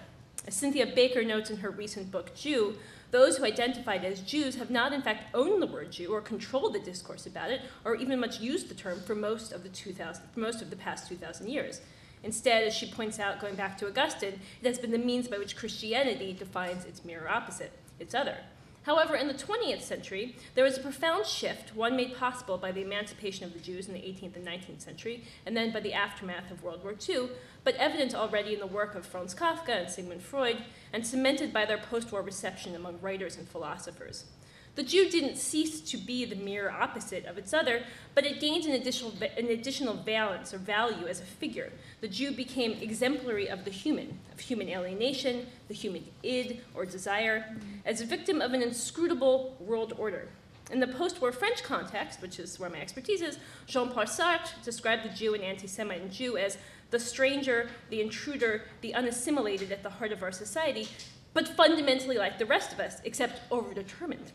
As Cynthia Baker notes in her recent book, Jew, those who identified as Jews have not, in fact, owned the word Jew or controlled the discourse about it, or even much used the term for most of the two thousand, most of the past two thousand years. Instead, as she points out, going back to Augustine, it has been the means by which Christianity defines its mirror opposite, its other. However, in the twentieth century, there was a profound shift, one made possible by the emancipation of the Jews in the eighteenth and nineteenth century, and then by the aftermath of World War Two, but evident already in the work of Franz Kafka and Sigmund Freud, and cemented by their post-war reception among writers and philosophers. The Jew didn't cease to be the mirror opposite of its other, but it gained an additional, an additional valence or value as a figure. The Jew became exemplary of the human, of human alienation, the human id or desire, as a victim of an inscrutable world order. In the post-war French context, which is where my expertise is, Jean-Paul Sartre described the Jew and anti-Semite and Jew as the stranger, the intruder, the unassimilated at the heart of our society, but fundamentally like the rest of us, except overdetermined.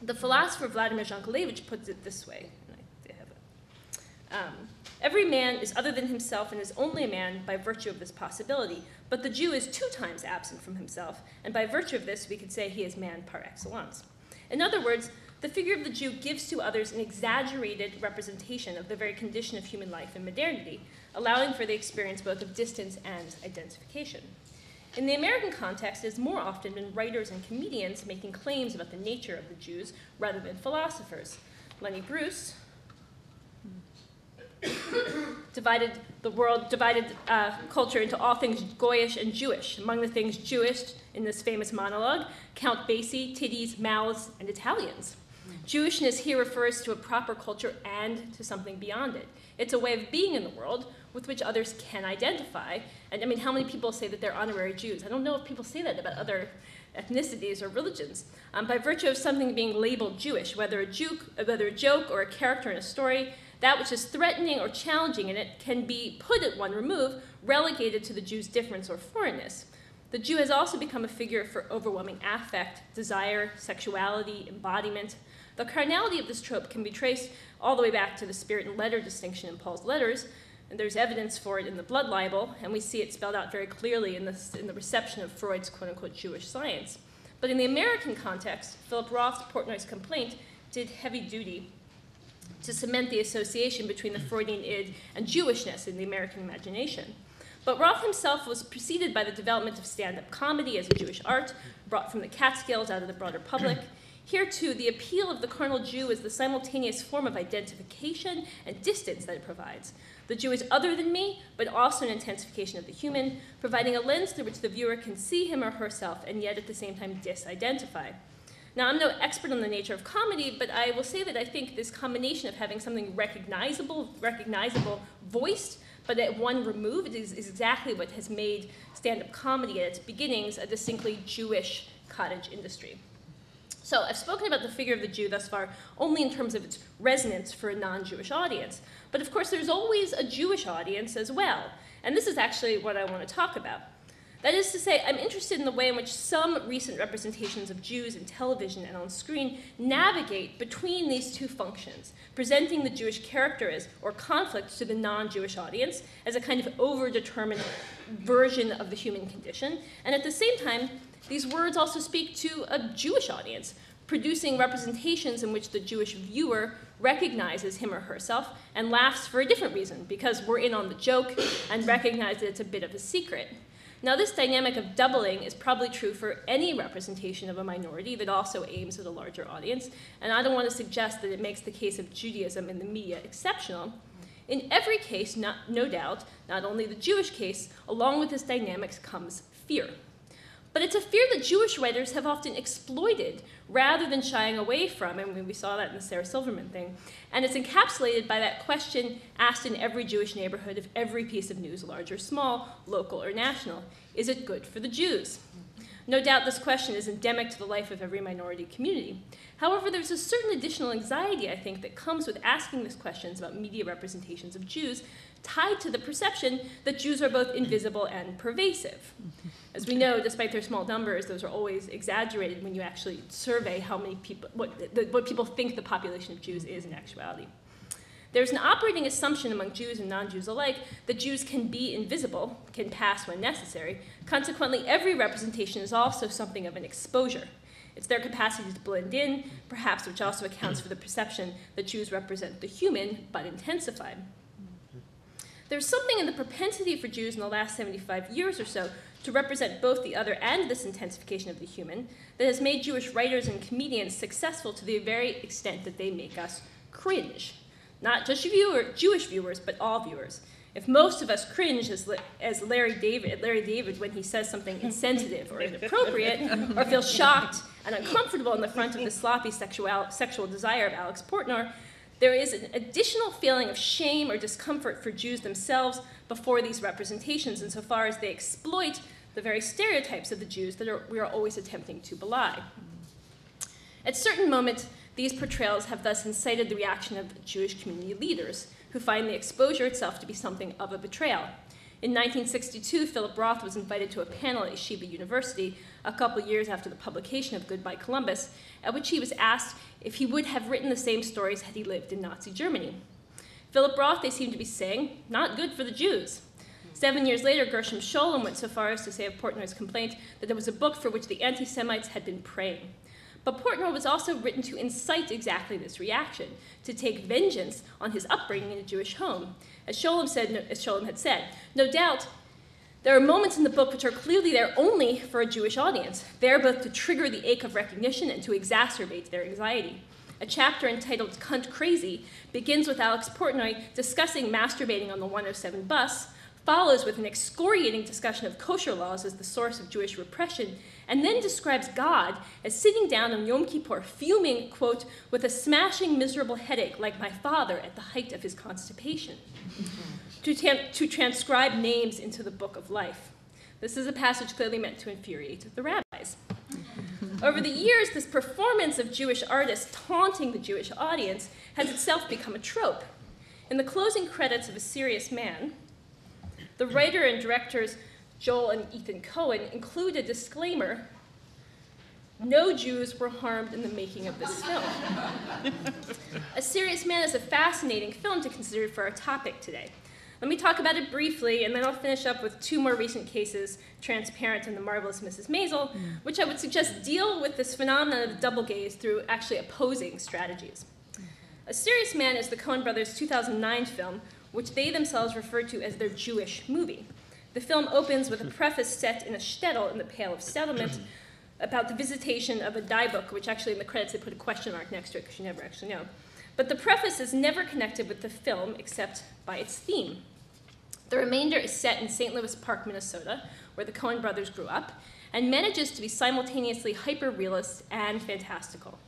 The philosopher Vladimir Jankelevich puts it this way. And I have it. Um, Every man is other than himself and is only a man by virtue of this possibility, but the Jew is two times absent from himself, and by virtue of this, we could say he is man par excellence. In other words, the figure of the Jew gives to others an exaggerated representation of the very condition of human life in modernity, allowing for the experience both of distance and identification. In the American context, it has more often been writers and comedians making claims about the nature of the Jews rather than philosophers. Lenny Bruce, divided the world, divided uh, culture into all things Goyish and Jewish. Among the things Jewish in this famous monologue, count Basie, titties, mouths, and Italians. Jewishness here refers to a proper culture and to something beyond it. It's a way of being in the world with which others can identify. And I mean, how many people say that they're honorary Jews? I don't know if people say that about other ethnicities or religions. Um, by virtue of something being labeled Jewish, whether a, juke, whether a joke or a character in a story, that which is threatening or challenging in it can be put at one remove, relegated to the Jew's difference or foreignness. The Jew has also become a figure for overwhelming affect, desire, sexuality, embodiment. The carnality of this trope can be traced all the way back to the spirit and letter distinction in Paul's letters, and there's evidence for it in the blood libel, and we see it spelled out very clearly in the, in the reception of Freud's quote-unquote Jewish science. But in the American context, Philip Roth's Portnoy's complaint did heavy duty to cement the association between the Freudian id and Jewishness in the American imagination. But Roth himself was preceded by the development of stand-up comedy as a Jewish art, brought from the Catskills out of the broader public. Here, too, the appeal of the carnal Jew is the simultaneous form of identification and distance that it provides. The Jew is other than me, but also an intensification of the human, providing a lens through which the viewer can see him or herself and yet at the same time disidentify. Now, I'm no expert on the nature of comedy, but I will say that I think this combination of having something recognizable, recognizable, voiced, but at one removed is, is exactly what has made stand-up comedy at its beginnings a distinctly Jewish cottage industry. So I've spoken about the figure of the Jew thus far only in terms of its resonance for a non-Jewish audience. But of course, there's always a Jewish audience as well. And this is actually what I want to talk about. That is to say, I'm interested in the way in which some recent representations of Jews in television and on screen navigate between these two functions, presenting the Jewish character as, or conflict to the non-Jewish audience as a kind of over-determined version of the human condition, and at the same time, these words also speak to a Jewish audience, producing representations in which the Jewish viewer recognizes him or herself and laughs for a different reason, because we're in on the joke and recognize that it's a bit of a secret. Now, this dynamic of doubling is probably true for any representation of a minority that also aims at a larger audience, and I don't want to suggest that it makes the case of Judaism in the media exceptional. In every case, not, no doubt, not only the Jewish case, along with this dynamics comes fear. But it's a fear that Jewish writers have often exploited rather than shying away from, and we saw that in the Sarah Silverman thing. And it's encapsulated by that question asked in every Jewish neighborhood of every piece of news, large or small, local or national. Is it good for the Jews? No doubt this question is endemic to the life of every minority community. However, there's a certain additional anxiety, I think, that comes with asking these questions about media representations of Jews, tied to the perception that Jews are both invisible and pervasive. As we know, despite their small numbers, those are always exaggerated when you actually survey how many people, what, the, what people think the population of Jews is in actuality. There's an operating assumption among Jews and non-Jews alike that Jews can be invisible, can pass when necessary. Consequently, every representation is also something of an exposure. It's their capacity to blend in, perhaps, which also accounts for the perception that Jews represent the human, but intensified. There's something in the propensity for Jews in the last seventy-five years or so to represent both the other and this intensification of the human that has made Jewish writers and comedians successful to the very extent that they make us cringe. Not just viewer, Jewish viewers, but all viewers. If most of us cringe as, as Larry David, Larry David when he says something insensitive or inappropriate, or feel shocked and uncomfortable in the front of the sloppy sexual, sexual desire of Alex Portnoy, there is an additional feeling of shame or discomfort for Jews themselves before these representations, insofar as they exploit the very stereotypes of the Jews that are, we are always attempting to belie. At certain moments, these portrayals have thus incited the reaction of Jewish community leaders, who find the exposure itself to be something of a betrayal. In nineteen sixty-two, Philip Roth was invited to a panel at Yeshiva University a couple years after the publication of Goodbye Columbus, at which he was asked if he would have written the same stories had he lived in Nazi Germany. Philip Roth, they seemed to be saying, not good for the Jews. Seven years later, Gershom Scholem went so far as to say of Portnoy's complaint that there was a book for which the anti-Semites had been praying. But Portnoy was also written to incite exactly this reaction, to take vengeance on his upbringing in a Jewish home. As Scholem, said, as Scholem had said, no doubt there are moments in the book which are clearly there only for a Jewish audience. They are both to trigger the ache of recognition and to exacerbate their anxiety. a chapter entitled Cunt Crazy begins with Alex Portnoy discussing masturbating on the one oh seven bus, follows with an excoriating discussion of kosher laws as the source of Jewish repression, and then describes God as sitting down on Yom Kippur fuming, quote, with a smashing miserable headache like my father at the height of his constipation, to, to transcribe names into the book of life. This is a passage clearly meant to infuriate the rabbis. Over the years, this performance of Jewish artists taunting the Jewish audience has itself become a trope. In the closing credits of A Serious Man, the writer and directors Joel and Ethan Coen include a disclaimer: no Jews were harmed in the making of this film. A Serious Man is a fascinating film to consider for our topic today. Let me talk about it briefly, and then I'll finish up with two more recent cases, Transparent and The Marvelous Missus Maisel, which I would suggest deal with this phenomenon of double gaze through actually opposing strategies. A Serious Man is the Coen brothers' two thousand nine film, which they themselves refer to as their Jewish movie. The film opens with a preface set in a shtetl in the Pale of Settlement about the visitation of a dibuk, which actually in the credits they put a question mark next to it because you never actually know. But the preface is never connected with the film except by its theme. The remainder is set in Saint Louis Park, Minnesota, where the Coen brothers grew up, and manages to be simultaneously hyper-realist and fantastical.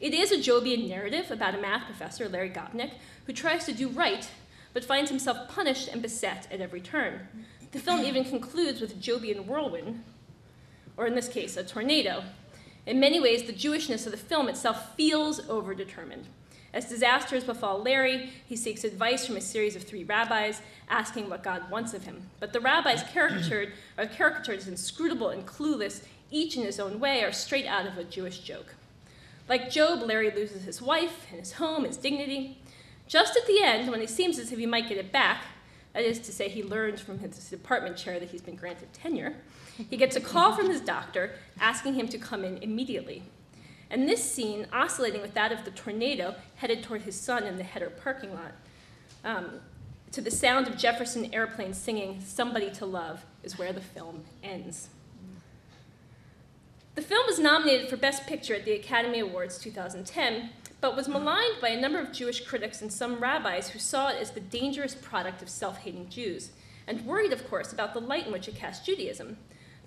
It is a Jobian narrative about a math professor, Larry Gopnik, who tries to do right, but finds himself punished and beset at every turn. The film even concludes with a Jobian whirlwind, or in this case, a tornado. In many ways, the Jewishness of the film itself feels overdetermined. As disasters befall Larry, he seeks advice from a series of three rabbis, asking what God wants of him. But the rabbis caricatured, are caricatured as inscrutable and clueless, each in his own way, are straight out of a Jewish joke. Like Job, Larry loses his wife, and his home, his dignity. Just at the end, when it seems as if he might get it back, that is to say he learns from his department chair that he's been granted tenure, he gets a call from his doctor asking him to come in immediately. And this scene, oscillating with that of the tornado headed toward his son in the Hedder parking lot, um, to the sound of Jefferson Airplane singing Somebody to Love, is where the film ends. The film was nominated for Best Picture at the Academy Awards two thousand ten, but was maligned by a number of Jewish critics and some rabbis who saw it as the dangerous product of self-hating Jews, and worried, of course, about the light in which it cast Judaism.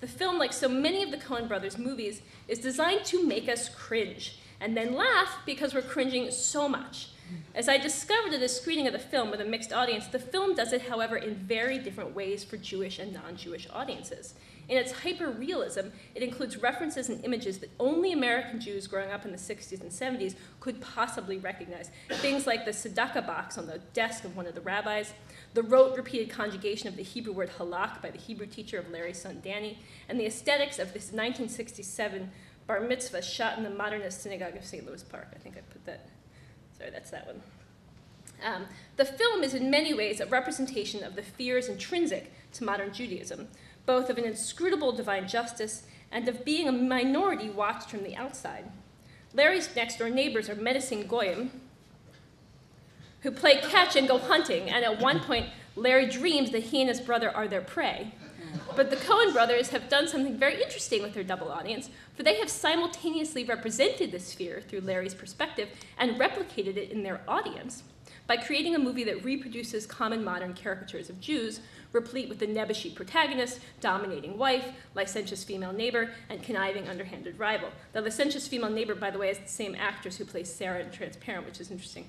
The film, like so many of the Coen brothers' movies, is designed to make us cringe, and then laugh because we're cringing so much. As I discovered at a screening of the film with a mixed audience, the film does it, however, in very different ways for Jewish and non-Jewish audiences. In its hyper-realism, it includes references and images that only American Jews growing up in the sixties and seventies could possibly recognize. Things like the tzedakah box on the desk of one of the rabbis, the rote repeated conjugation of the Hebrew word halak by the Hebrew teacher of Larry's son Danny, and the aesthetics of this nineteen sixty-seven bar mitzvah shot in the modernist synagogue of Saint Louis Park. I think I put that, sorry, that's that one. Um, the film is in many ways a representation of the fears intrinsic to modern Judaism, both of an inscrutable divine justice and of being a minority watched from the outside. Larry's next-door neighbors are menacing goyim who play catch and go hunting, and at one point, Larry dreams that he and his brother are their prey. But the Coen brothers have done something very interesting with their double audience, for they have simultaneously represented this fear through Larry's perspective and replicated it in their audience by creating a movie that reproduces common modern caricatures of Jews, replete with the nebuchadnezzar protagonist, dominating wife, licentious female neighbor, and conniving underhanded rival. The licentious female neighbor, by the way, is the same actress who plays Sarah in Transparent, which is interesting.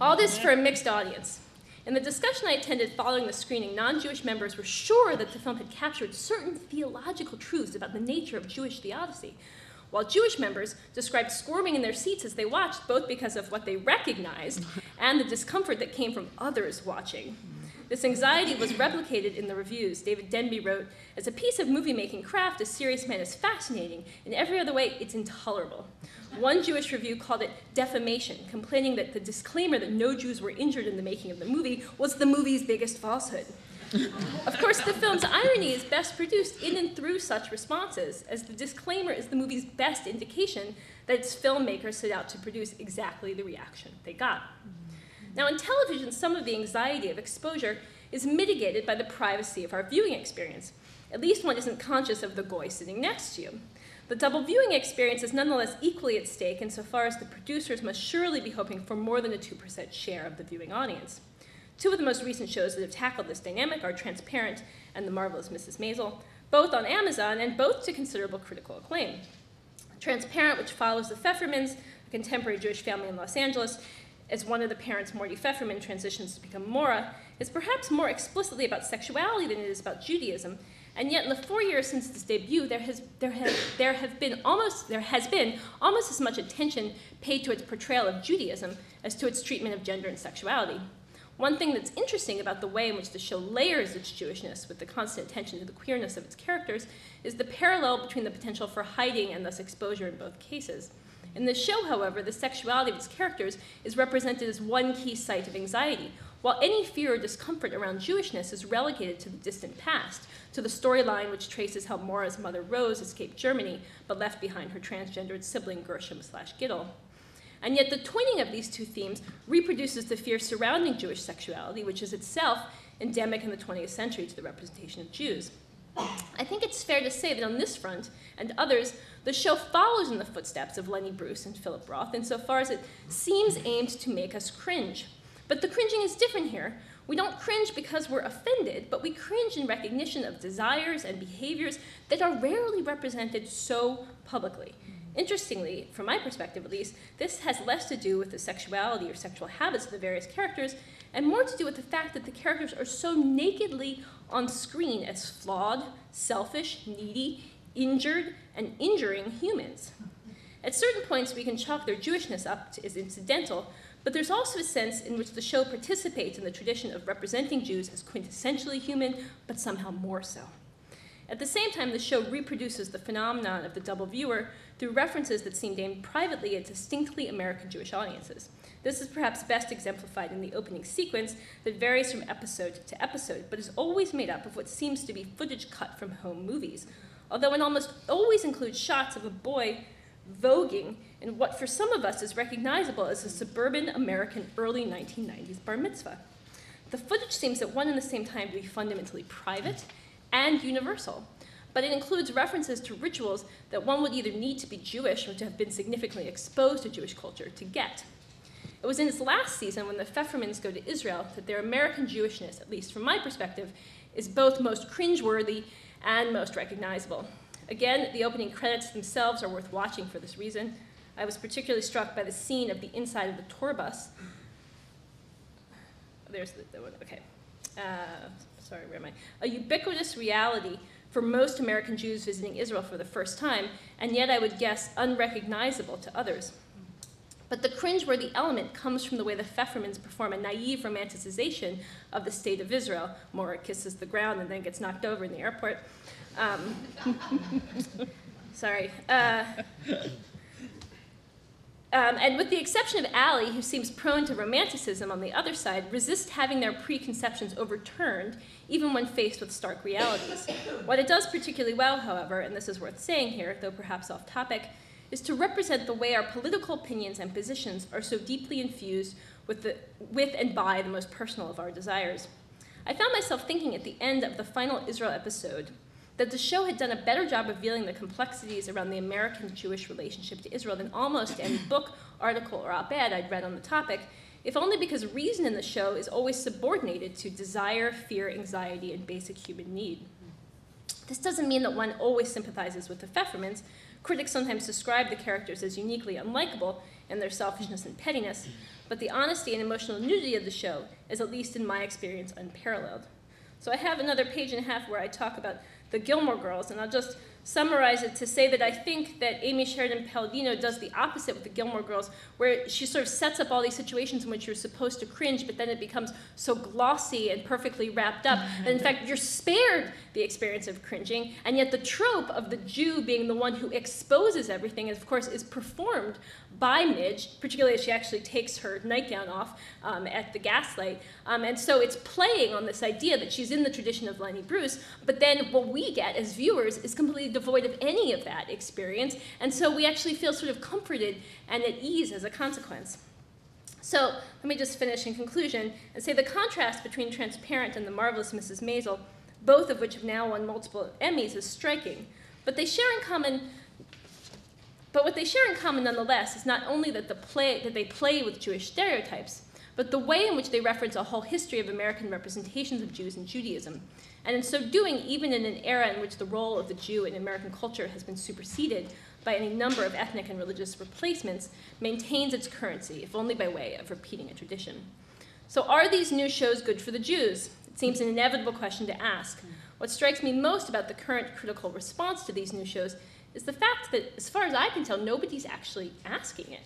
All this for a mixed audience. In the discussion I attended following the screening, non-Jewish members were sure that the film had captured certain theological truths about the nature of Jewish theodicy, while Jewish members described squirming in their seats as they watched, both because of what they recognized and the discomfort that came from others watching. This anxiety was replicated in the reviews. David Denby wrote, "As a piece of movie-making craft, A Serious Man is fascinating. In every other way, it's intolerable." One Jewish review called it defamation, complaining that the disclaimer that no Jews were injured in the making of the movie was the movie's biggest falsehood. Of course, the film's irony is best produced in and through such responses, as the disclaimer is the movie's best indication that its filmmakers set out to produce exactly the reaction they got. Now, in television, some of the anxiety of exposure is mitigated by the privacy of our viewing experience. At least one isn't conscious of the goy sitting next to you. The double viewing experience is nonetheless equally at stake insofar as the producers must surely be hoping for more than a two percent share of the viewing audience. Two of the most recent shows that have tackled this dynamic are Transparent and The Marvelous Missus Maisel, both on Amazon and both to considerable critical acclaim. Transparent, which follows the Pfeffermans, a contemporary Jewish family in Los Angeles, as one of the parents, Morty Pfefferman, transitions to become Mora, is perhaps more explicitly about sexuality than it is about Judaism, and yet in the four years since this debut, there has, there has, there have been almost, there has been almost as much attention paid to its portrayal of Judaism as to its treatment of gender and sexuality. One thing that's interesting about the way in which the show layers its Jewishness with the constant attention to the queerness of its characters is the parallel between the potential for hiding and thus exposure in both cases. In the show, however, the sexuality of its characters is represented as one key site of anxiety, while any fear or discomfort around Jewishness is relegated to the distant past, to the storyline which traces how Mora's mother Rose escaped Germany but left behind her transgendered sibling Gershom slash Gittel. And yet the twinning of these two themes reproduces the fear surrounding Jewish sexuality, which is itself endemic in the twentieth century to the representation of Jews. I think it's fair to say that on this front, and others, the show follows in the footsteps of Lenny Bruce and Philip Roth insofar as it seems aimed to make us cringe. But the cringing is different here. We don't cringe because we're offended, but we cringe in recognition of desires and behaviors that are rarely represented so publicly. Interestingly, from my perspective at least, this has less to do with the sexuality or sexual habits of the various characters, and more to do with the fact that the characters are so nakedly on screen as flawed, selfish, needy, injured, and injuring humans. At certain points, we can chalk their Jewishness up as incidental, but there's also a sense in which the show participates in the tradition of representing Jews as quintessentially human, but somehow more so. At the same time, the show reproduces the phenomenon of the double viewer through references that seemed aimed privately at distinctly American Jewish audiences. This is perhaps best exemplified in the opening sequence that varies from episode to episode, but is always made up of what seems to be footage cut from home movies, although it almost always includes shots of a boy voguing in what for some of us is recognizable as a suburban American early nineteen nineties bar mitzvah. The footage seems at one and the same time to be fundamentally private and universal, but it includes references to rituals that one would either need to be Jewish or to have been significantly exposed to Jewish culture to get. It was in its last season, when the Pfeffermans go to Israel, that their American Jewishness, at least from my perspective, is both most cringeworthy and most recognizable. Again, the opening credits themselves are worth watching for this reason. I was particularly struck by the scene of the inside of the tour bus. There's the, the one, okay. Uh, sorry, where am I? A ubiquitous reality for most American Jews visiting Israel for the first time, and yet I would guess unrecognizable to others. But the cringeworthy element comes from the way the Pfeffermans perform a naive romanticization of the state of Israel. Mora kisses the ground and then gets knocked over in the airport. Um, sorry. Uh, um, and with the exception of Ali, who seems prone to romanticism on the other side, resist having their preconceptions overturned, even when faced with stark realities. What it does particularly well, however, and this is worth saying here, though perhaps off topic, is to represent the way our political opinions and positions are so deeply infused with, the, with and by the most personal of our desires. I found myself thinking at the end of the final Israel episode that the show had done a better job of revealing the complexities around the American-Jewish relationship to Israel than almost any book, article, or op-ed I'd read on the topic, if only because reason in the show is always subordinated to desire, fear, anxiety, and basic human need. This doesn't mean that one always sympathizes with the Pfeffermans. Critics sometimes describe the characters as uniquely unlikable in their selfishness and pettiness, but the honesty and emotional nudity of the show is, at least in my experience, unparalleled. So I have another page and a half where I talk about the Gilmore Girls, and I'll just summarize it to say that I think that Amy Sheridan Palladino does the opposite with the Gilmore Girls, where she sort of sets up all these situations in which you're supposed to cringe, but then it becomes so glossy and perfectly wrapped up. And in fact, you're spared the experience of cringing, and yet the trope of the Jew being the one who exposes everything, of course, is performed by Midge, particularly as she actually takes her nightgown off um, at the gaslight. Um, and so it's playing on this idea that she's in the tradition of Lenny Bruce, but then what we get as viewers is completely devoid of any of that experience, and so we actually feel sort of comforted and at ease as a consequence. So let me just finish in conclusion and say the contrast between Transparent and The Marvelous Missus Maisel, both of which have now won multiple Emmys, is striking, but they share in common But what they share in common, nonetheless, is not only that, the play, that they play with Jewish stereotypes, but the way in which they reference a whole history of American representations of Jews and Judaism. And in so doing, even in an era in which the role of the Jew in American culture has been superseded by any number of ethnic and religious replacements, maintains its currency, if only by way of repeating a tradition. So are these new shows good for the Jews? It seems an inevitable question to ask. What strikes me most about the current critical response to these new shows is the fact that, as far as I can tell, nobody's actually asking it.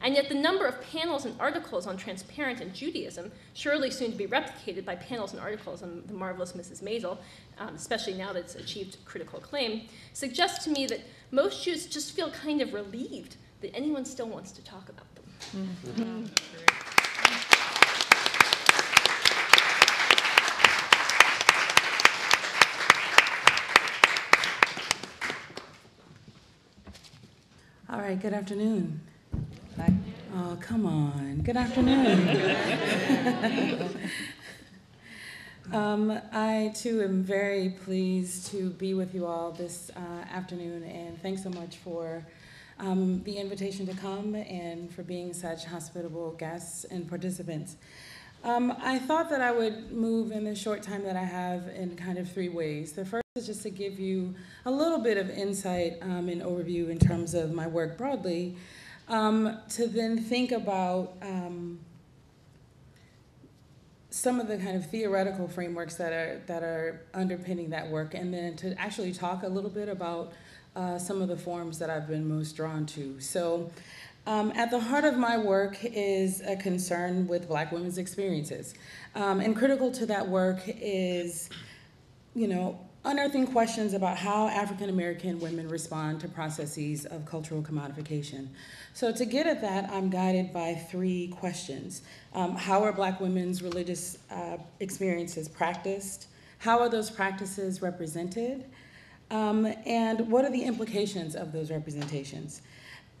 And yet the number of panels and articles on Transparent and Judaism, surely soon to be replicated by panels and articles on The Marvelous Missus Maisel, um, especially now that it's achieved critical acclaim, suggests to me that most Jews just feel kind of relieved that anyone still wants to talk about them. Mm-hmm. Mm-hmm. All right, good afternoon. Bye. Oh, come on. Good afternoon. um, I, too, am very pleased to be with you all this uh, afternoon, and thanks so much for um, the invitation to come and for being such hospitable guests and participants. Um, I thought that I would move in the short time that I have in kind of three ways. The first is just to give you a little bit of insight um, and overview in terms of my work broadly. Um, to then think about um, some of the kind of theoretical frameworks that are, that are underpinning that work, and then to actually talk a little bit about uh, some of the forms that I've been most drawn to. So um, at the heart of my work is a concern with Black women's experiences. Um, and critical to that work is, you know, unearthing questions about how African-American women respond to processes of cultural commodification. So to get at that, I'm guided by three questions. Um, how are Black women's religious uh, experiences practiced? How are those practices represented? Um, and what are the implications of those representations?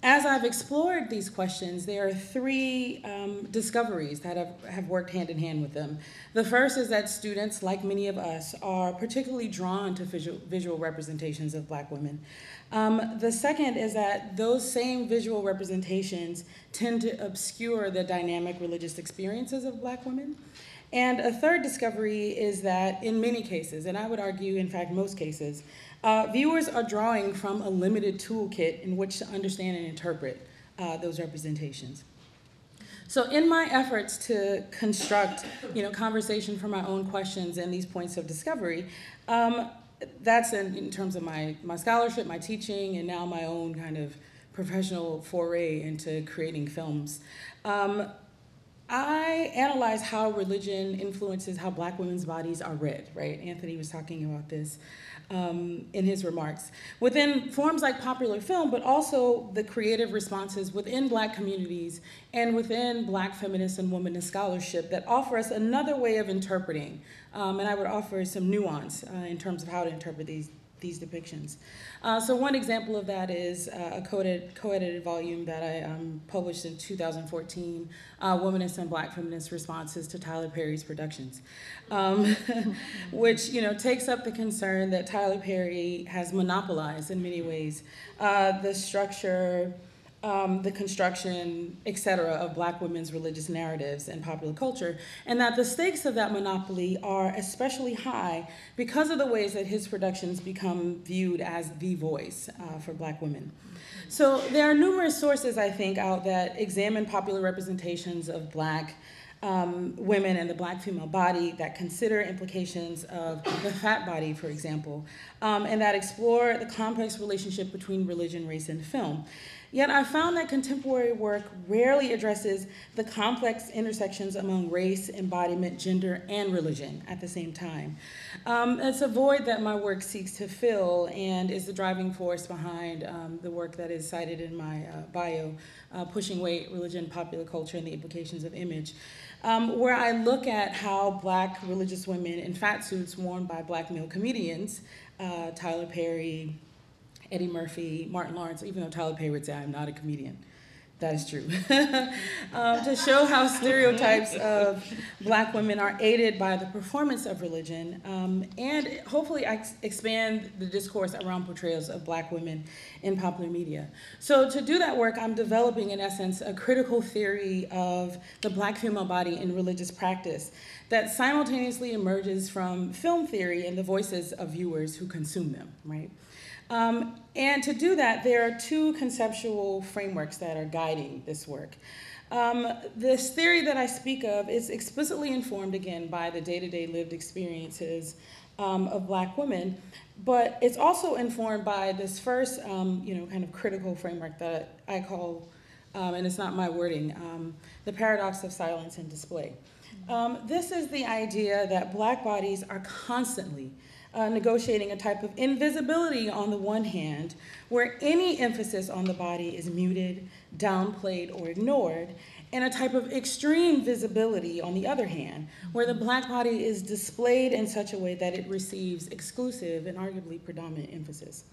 As I've explored these questions, there are three um, discoveries that have, have worked hand in hand with them. The first is that students, like many of us, are particularly drawn to visual, visual representations of Black women. Um, the second is that those same visual representations tend to obscure the dynamic religious experiences of Black women. And a third discovery is that in many cases, and I would argue, in fact, most cases, Uh, viewers are drawing from a limited toolkit in which to understand and interpret uh, those representations. So in my efforts to construct, you know, conversation from my own questions and these points of discovery, um, that's in, in terms of my, my scholarship, my teaching, and now my own kind of professional foray into creating films. Um, I analyze how religion influences how Black women's bodies are read, right? Anthony was talking about this um, in his remarks. Within forms like popular film, but also the creative responses within Black communities and within Black feminist and womanist scholarship that offer us another way of interpreting. Um, and I would offer some nuance uh, in terms of how to interpret these, these depictions. Uh, so one example of that is uh, a co-edit, co-edited volume that I um, published in two thousand fourteen, uh, Womanist and Black Feminist Responses to Tyler Perry's Productions, um, which, you know, takes up the concern that Tyler Perry has monopolized in many ways, uh, the structure, Um, the construction, et cetera, of Black women's religious narratives and popular culture, and that the stakes of that monopoly are especially high because of the ways that his productions become viewed as the voice uh, for Black women. So there are numerous sources, I think, out that examine popular representations of Black Um, women and the Black female body, that consider implications of the fat body, for example, um, and that explore the complex relationship between religion, race, and film. Yet I found that contemporary work rarely addresses the complex intersections among race, embodiment, gender, and religion at the same time. Um, it's a void that my work seeks to fill and is the driving force behind um, the work that is cited in my uh, bio, uh, Pushing Weight, Religion, Popular Culture, and the Implications of Image. Um, where I look at how Black religious women in fat suits worn by Black male comedians, uh, Tyler Perry, Eddie Murphy, Martin Lawrence, even though Tyler Perry would say I'm not a comedian. That is true. um, to show how stereotypes of Black women are aided by the performance of religion, um, and hopefully ex expand the discourse around portrayals of Black women in popular media. So to do that work, I'm developing, in essence, a critical theory of the Black female body in religious practice that simultaneously emerges from film theory and the voices of viewers who consume them, right? Um, and to do that, there are two conceptual frameworks that are guiding this work. Um, this theory that I speak of is explicitly informed, again, by the day-to-day lived experiences um, of Black women, but it's also informed by this first, um, you know, kind of critical framework that I call, um, and it's not my wording, um, the paradox of silence and display. Um, this is the idea that Black bodies are constantly Uh, negotiating a type of invisibility on the one hand, where any emphasis on the body is muted, downplayed, or ignored, and a type of extreme visibility on the other hand, where the Black body is displayed in such a way that it receives exclusive and arguably predominant emphasis.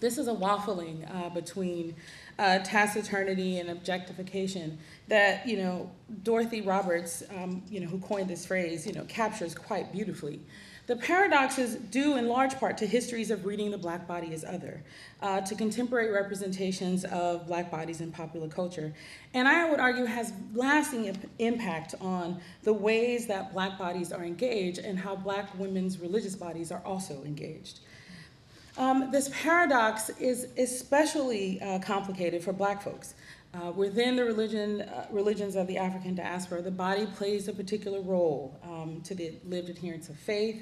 This is a waffling uh, between uh, taciturnity and objectification that, you know, Dorothy Roberts, um, you know, who coined this phrase, you know, captures quite beautifully. The paradox is due in large part to histories of reading the Black body as other, uh, to contemporary representations of Black bodies in popular culture, and I would argue has lasting imp impact on the ways that Black bodies are engaged and how Black women's religious bodies are also engaged. Um, this paradox is especially uh, complicated for Black folks. Uh, within the religion, uh, religions of the African diaspora, the body plays a particular role um, to the lived adherence of faith,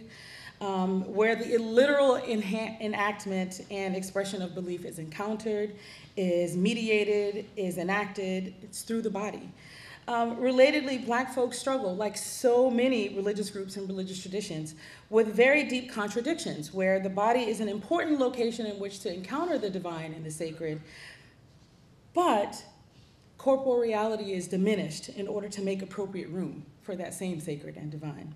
um, where the literal enactment and expression of belief is encountered, is mediated, is enacted. It's through the body. Um, relatedly, Black folks struggle, like so many religious groups and religious traditions, with very deep contradictions, where the body is an important location in which to encounter the divine and the sacred, but corporeality is diminished in order to make appropriate room for that same sacred and divine.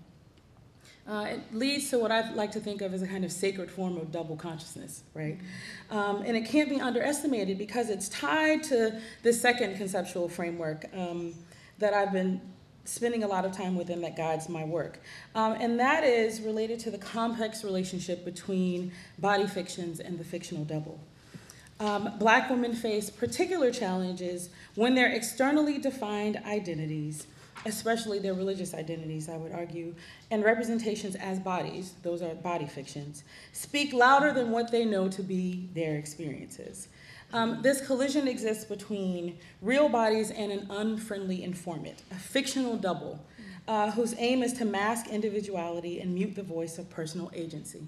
Uh, it leads to what I like to think of as a kind of sacred form of double consciousness, right? Um, and it can't be underestimated because it's tied to the second conceptual framework um, that I've been spending a lot of time within that guides my work. Um, and that is related to the complex relationship between body fictions and the fictional double. Um, Black women face particular challenges when their externally defined identities, especially their religious identities, I would argue, and representations as bodies, those are body fictions, speak louder than what they know to be their experiences. Um, this collision exists between real bodies and an unfriendly informant, a fictional double, uh, whose aim is to mask individuality and mute the voice of personal agency.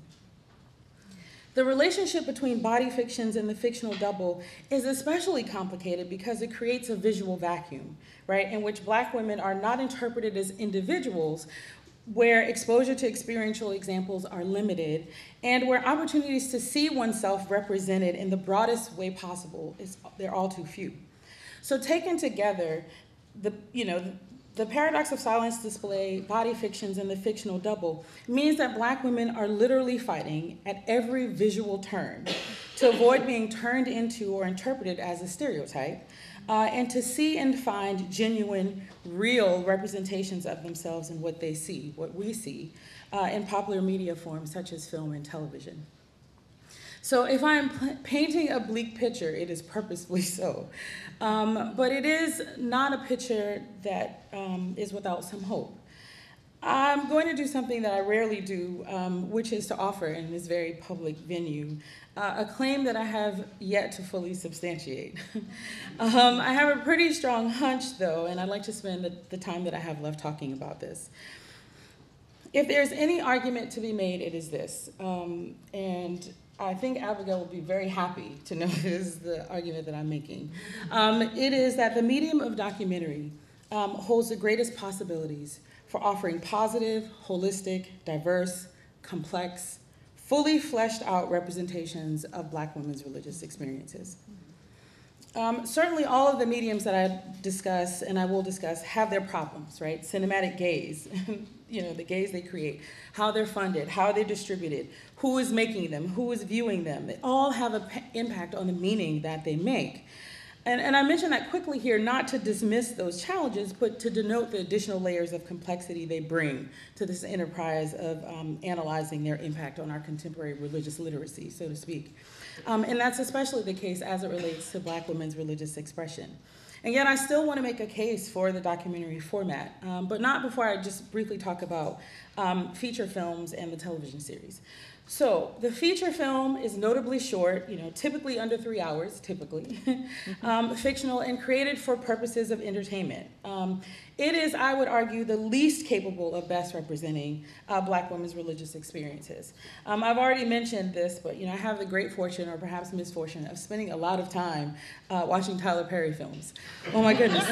The relationship between body fictions and the fictional double is especially complicated because it creates a visual vacuum, right, in which Black women are not interpreted as individuals, where exposure to experiential examples are limited, and where opportunities to see oneself represented in the broadest way possible, is, they're all too few. So taken together, the, you know, the, The paradox of silence display, body fictions, and the fictional double means that Black women are literally fighting at every visual turn to avoid being turned into or interpreted as a stereotype, uh, and to see and find genuine, real representations of themselves and what they see, what we see, uh, in popular media forms such as film and television. So if I'm painting a bleak picture, it is purposefully so. Um, but it is not a picture that um, is without some hope. I'm going to do something that I rarely do, um, which is to offer in this very public venue uh, a claim that I have yet to fully substantiate. um, I have a pretty strong hunch, though, and I'd like to spend the, the time that I have left talking about this. If there's any argument to be made, it is this. Um, and I think Abigail will be very happy to know this is the argument that I'm making. Um, it is that the medium of documentary um, holds the greatest possibilities for offering positive, holistic, diverse, complex, fully fleshed out representations of Black women's religious experiences. Um, certainly all of the mediums that I discuss, and I will discuss, have their problems, right? Cinematic gaze, you know, the gaze they create, how they're funded, how they're distributed, who is making them, who is viewing them. They all have an impact on the meaning that they make. And, and I mention that quickly here, not to dismiss those challenges, but to denote the additional layers of complexity they bring to this enterprise of um, analyzing their impact on our contemporary religious literacy, so to speak. Um, and that's especially the case as it relates to Black women's religious expression. And yet I still want to make a case for the documentary format, um, but not before I just briefly talk about um, feature films and the television series. So the feature film is notably short, you know, typically under three hours, typically, um, fictional and created for purposes of entertainment. Um, it is, I would argue, the least capable of best representing uh, Black women's religious experiences. Um, I've already mentioned this, but you know, I have the great fortune, or perhaps misfortune, of spending a lot of time uh, watching Tyler Perry films. Oh my goodness.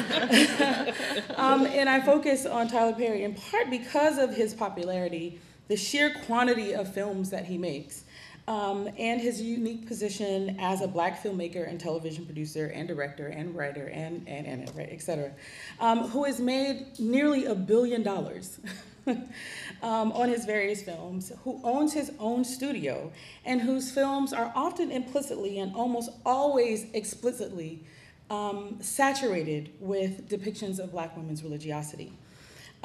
um, and I focus on Tyler Perry in part because of his popularity, the sheer quantity of films that he makes, um, and his unique position as a Black filmmaker and television producer and director and writer and, and, and et cetera, um, who has made nearly a billion dollars um, on his various films, who owns his own studio, and whose films are often implicitly and almost always explicitly um, saturated with depictions of Black women's religiosity.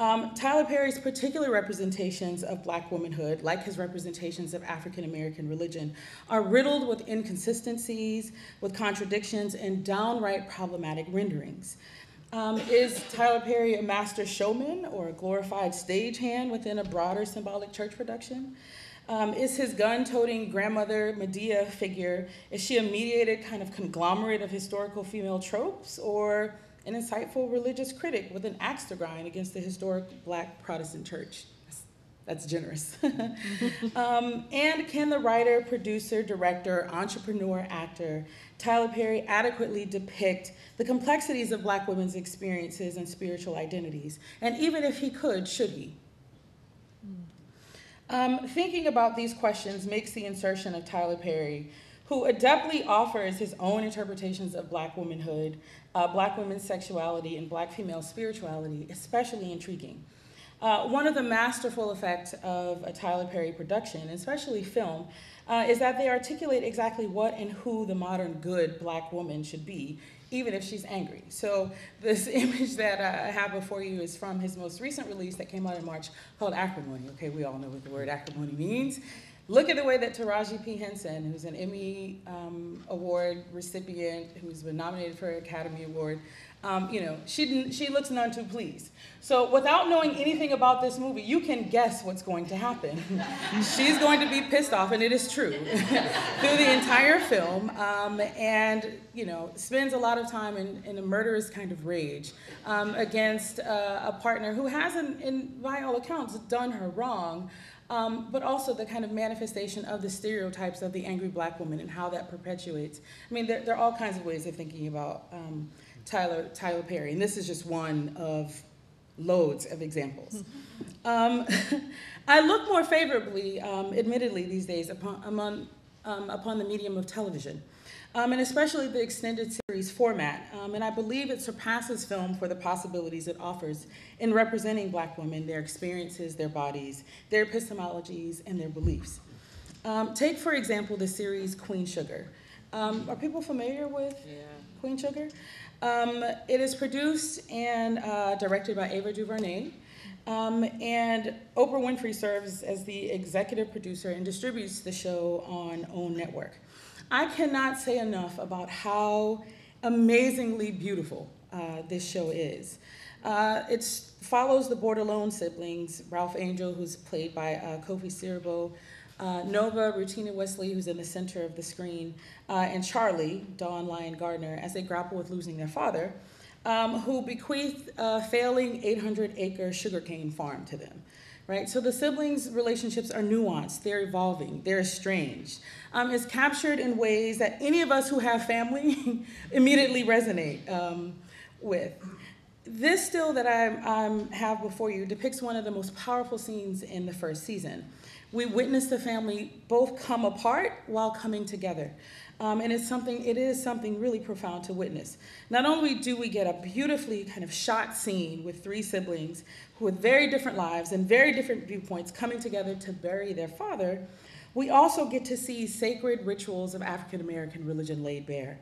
Um, Tyler Perry's particular representations of Black womanhood, like his representations of African-American religion, are riddled with inconsistencies, with contradictions, and downright problematic renderings. Um, is Tyler Perry a master showman or a glorified stagehand within a broader symbolic church production? Um, is his gun-toting grandmother Medea figure, is she a mediated kind of conglomerate of historical female tropes, or an insightful religious critic with an axe to grind against the historic Black Protestant church? That's, that's generous. um, and can the writer, producer, director, entrepreneur, actor, Tyler Perry adequately depict the complexities of Black women's experiences and spiritual identities? And even if he could, should he? Um, thinking about these questions makes the insertion of Tyler Perry, who adeptly offers his own interpretations of Black womanhood, uh, Black women's sexuality, and Black female spirituality, especially intriguing. Uh, one of the masterful effects of a Tyler Perry production, especially film, uh, is that they articulate exactly what and who the modern good Black woman should be, even if she's angry. So this image that I have before you is from his most recent release that came out in March called Acrimony. Okay, we all know what the word acrimony means. Look at the way that Taraji P. Henson, who's an Emmy um, Award recipient, who's been nominated for an Academy Award, um, you know, she, didn't, she looks none too pleased. So without knowing anything about this movie, you can guess what's going to happen. She's going to be pissed off, and it is true, through the entire film, um, and, you know, spends a lot of time in, in a murderous kind of rage um, against uh, a partner who hasn't, in, by all accounts, done her wrong, Um, but also the kind of manifestation of the stereotypes of the angry Black woman and how that perpetuates. I mean, there, there are all kinds of ways of thinking about um, Tyler, Tyler Perry, and this is just one of loads of examples. um, I look more favorably, um, admittedly these days, upon, among, um, upon the medium of television, um, and especially the extended series format, um, and I believe it surpasses film for the possibilities it offers in representing Black women, their experiences, their bodies, their epistemologies, and their beliefs. Um, take, for example, the series Queen Sugar. Um, are people familiar with yeah. Queen Sugar? Um, it is produced and uh, directed by Ava DuVernay, um, and Oprah Winfrey serves as the executive producer and distributes the show on OWN Network. I cannot say enough about how amazingly beautiful uh, this show is. Uh, it follows the Bordelon siblings, Ralph Angel, who's played by uh, Kofi Cierbo, uh, Nova, Rutina Wesley, who's in the center of the screen, uh, and Charlie, Dawn Lyon Gardner, as they grapple with losing their father, um, who bequeathed a failing eight hundred acre sugarcane farm to them. Right? So the siblings' relationships are nuanced, they're evolving, they're estranged. Um, it's captured in ways that any of us who have family immediately resonate um, with. This still that I um, have before you depicts one of the most powerful scenes in the first season. We witness the family both come apart while coming together. Um, and it's something, it is something really profound to witness. Not only do we get a beautifully kind of shot scene with three siblings with very different lives and very different viewpoints coming together to bury their father, we also get to see sacred rituals of African American religion laid bare.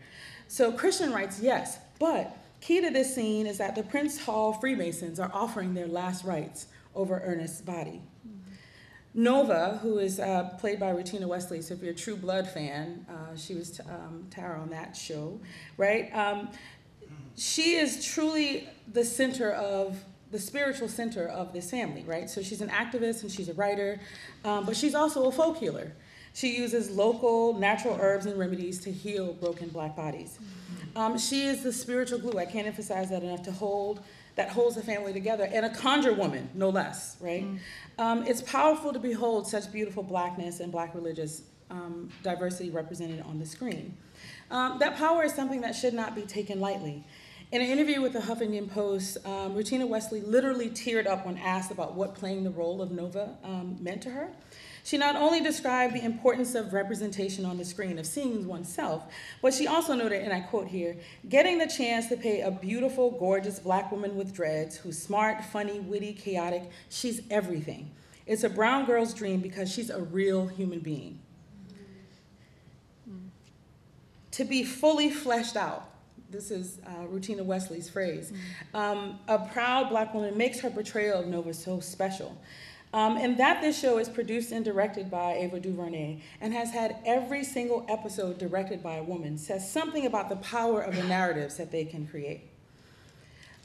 So Christian rights, yes, but key to this scene is that the Prince Hall Freemasons are offering their last rites over Ernest's body. Nova, who is uh, played by Rutina Wesley, so if you're a True Blood fan, uh, she was t um, Tara on that show, right? Um, she is truly the center of, the spiritual center of this family, right? So she's an activist and she's a writer, um, but she's also a folk healer. She uses local natural herbs and remedies to heal broken Black bodies. Um, she is the spiritual glue, I can't emphasize that enough, to hold that holds the family together, and a conjure woman, no less, right? Mm-hmm. um, it's powerful to behold such beautiful Blackness and Black religious um, diversity represented on the screen. Um, that power is something that should not be taken lightly. In an interview with the Huffington Post, um, Rutina Wesley literally teared up when asked about what playing the role of Nova um, meant to her. She not only described the importance of representation on the screen, of seeing oneself, but she also noted, and I quote here, "Getting the chance to play a beautiful, gorgeous Black woman with dreads who's smart, funny, witty, chaotic, she's everything. It's a brown girl's dream because she's a real human being." Mm-hmm. To be fully fleshed out, this is uh, Rutina Wesley's phrase, mm-hmm. um, a proud Black woman makes her portrayal of Nova so special. Um, and that this show is produced and directed by Ava DuVernay and has had every single episode directed by a woman says something about the power of the narratives that they can create.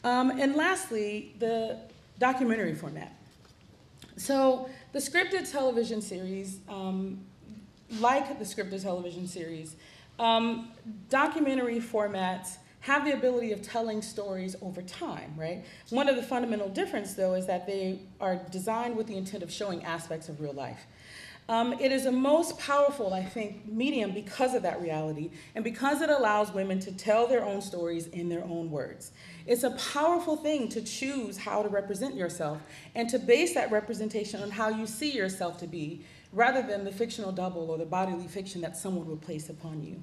Um, and lastly, the documentary format. So the scripted television series, um, like the scripted television series, um, documentary formats have the ability of telling stories over time, right? One of the fundamental differences, though, is that they are designed with the intent of showing aspects of real life. Um, it is a most powerful, I think, medium because of that reality and because it allows women to tell their own stories in their own words. It's a powerful thing to choose how to represent yourself and to base that representation on how you see yourself to be rather than the fictional double or the bodily fiction that someone would place upon you.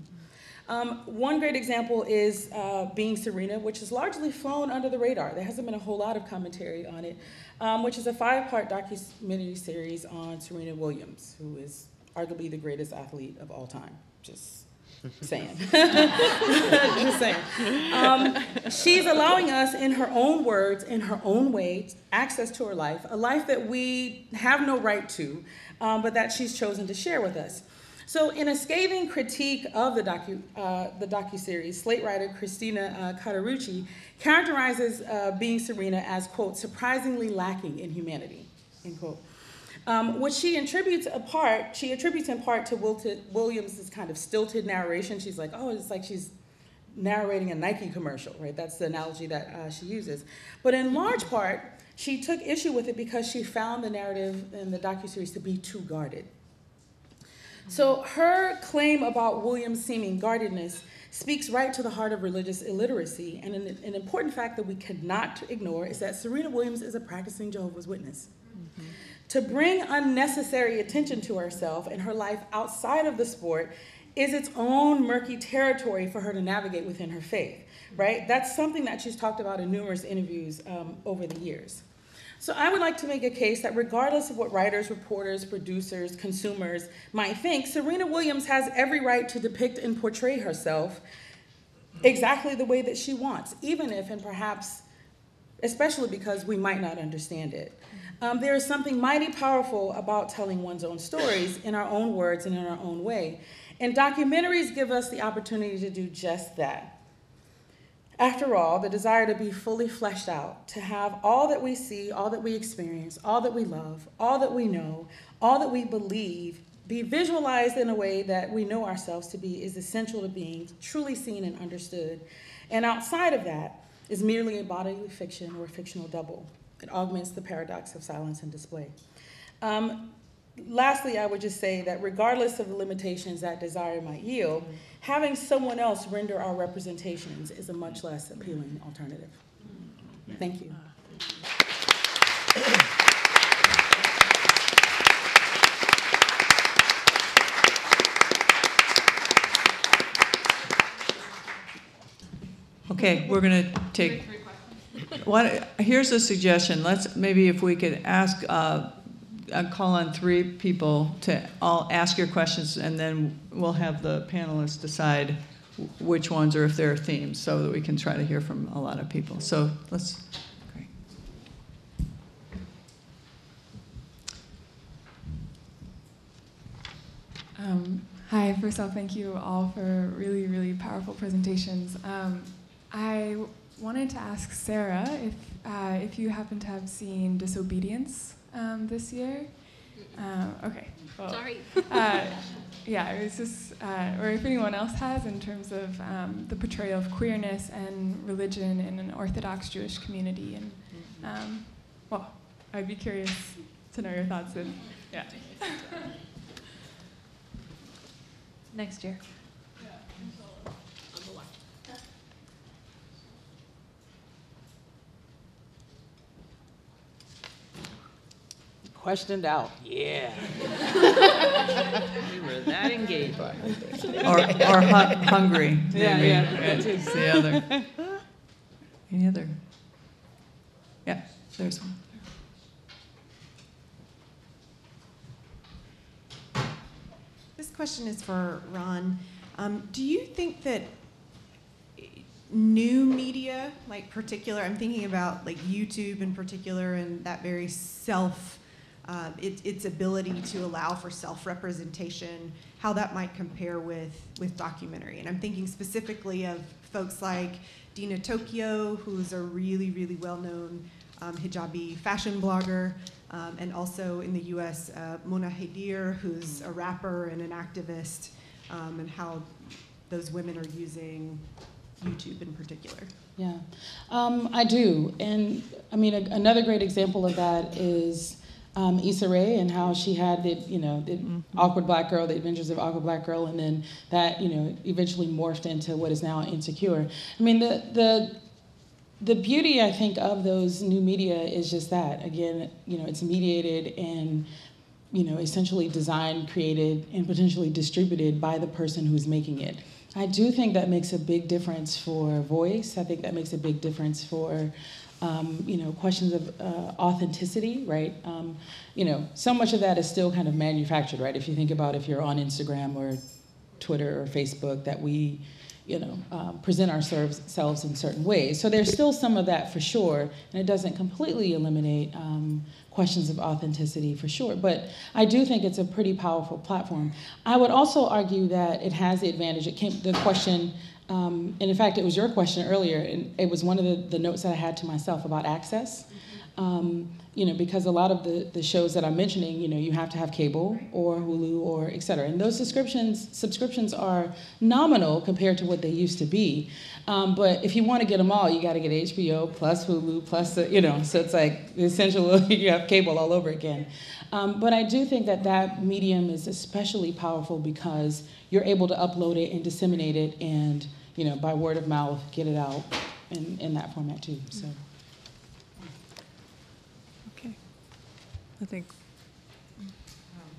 Um, one great example is uh, Being Serena, which has largely flown under the radar. There hasn't been a whole lot of commentary on it, um, which is a five-part documentary series on Serena Williams, who is arguably the greatest athlete of all time. Just saying. Just saying. Um, she's allowing us, in her own words, in her own way, access to her life, a life that we have no right to, um, but that she's chosen to share with us. So in a scathing critique of the docu, uh, the docuseries, Slate writer Christina uh, Cotterucci characterizes uh, Being Serena as, quote, surprisingly lacking in humanity, end quote. Um, which she attributes in part, she attributes in part to Wilted, Williams' kind of stilted narration. She's like, oh, it's like she's narrating a Nike commercial, right? That's the analogy that uh, she uses. But in large part, she took issue with it because she found the narrative in the docuseries to be too guarded. So her claim about Williams' seeming guardedness speaks right to the heart of religious illiteracy, and an, an important fact that we cannot ignore is that Serena Williams is a practicing Jehovah's Witness. Mm-hmm. To bring unnecessary attention to herself and her life outside of the sport is its own murky territory for her to navigate within her faith, right? That's something that she's talked about in numerous interviews um, over the years. So I would like to make a case that regardless of what writers, reporters, producers, consumers might think, Serena Williams has every right to depict and portray herself exactly the way that she wants, even if and perhaps especially because we might not understand it. Um, there is something mighty powerful about telling one's own stories in our own words and in our own way. And documentaries give us the opportunity to do just that. After all, the desire to be fully fleshed out, to have all that we see, all that we experience, all that we love, all that we know, all that we believe, be visualized in a way that we know ourselves to be is essential to being truly seen and understood. And outside of that is merely a bodily fiction or fictional double. It augments the paradox of silence and display. Um, Lastly, I would just say that regardless of the limitations that desire might yield, mm-hmm. having someone else render our representations is a much less appealing alternative. Mm-hmm. Thank you. Okay, we're going to take. What, here's a suggestion. Let's maybe if we could ask. Uh, I'll call on three people to all ask your questions, and then we'll have the panelists decide which ones or if there are themes, so that we can try to hear from a lot of people. So let's... Great. Um, hi, first of all, thank you all for really, really powerful presentations. Um, I wanted to ask Sarah if, uh, if you happen to have seen Disobedience um, this year. Uh, okay. Well, Sorry. uh, yeah, it was just, uh, or if anyone else has, in terms of um, the portrayal of queerness and religion in an Orthodox Jewish community. And um, well, I'd be curious to know your thoughts. And yeah. Next year. Questioned out. Yeah. We were that engaged. Or, or hu hungry. Yeah, maybe. Yeah. That's yeah. The other. Any other? Yeah, there's one. This question is for Rhon. Um, do you think that new media, like particular, I'm thinking about like YouTube in particular, and that very self- Uh, it, its ability to allow for self-representation, how that might compare with, with documentary. And I'm thinking specifically of folks like Dina Tokyo, who's a really, really well-known um, hijabi fashion blogger, um, and also in the U S, uh, Mona Hedir, who's a rapper and an activist, um, and how those women are using YouTube in particular. Yeah, um, I do. And I mean, a, another great example of that is Um, Issa Rae, and how she had the, you know, the mm-hmm. Awkward Black Girl, The Adventures of Awkward Black Girl, and then that, you know, eventually morphed into what is now Insecure. I mean, the the the beauty, I think, of those new media is just that. Again, you know, it's mediated and, you know, essentially designed, created, and potentially distributed by the person who's making it. I do think that makes a big difference for voice. I think that makes a big difference for Um, you know, questions of uh, authenticity, right? Um, you know, so much of that is still kind of manufactured, right? If you think about if you're on Instagram or Twitter or Facebook, that we, you know, uh, present ourselves in certain ways. So there's still some of that for sure, and it doesn't completely eliminate um, questions of authenticity for sure. But I do think it's a pretty powerful platform. I would also argue that it has the advantage. It came, the question. Um, and in fact, it was your question earlier, and it was one of the, the notes that I had to myself about access. Um, you know, because a lot of the, the shows that I'm mentioning, you know, you have to have cable or Hulu or et cetera. And those subscriptions, subscriptions are nominal compared to what they used to be. Um, but if you want to get them all, you got to get H B O plus Hulu plus, you know, so it's like essentially you have cable all over again. Um, but I do think that that medium is especially powerful because you're able to upload it and disseminate it and, you know, by word of mouth, get it out in, in that format too, so. I think. Um,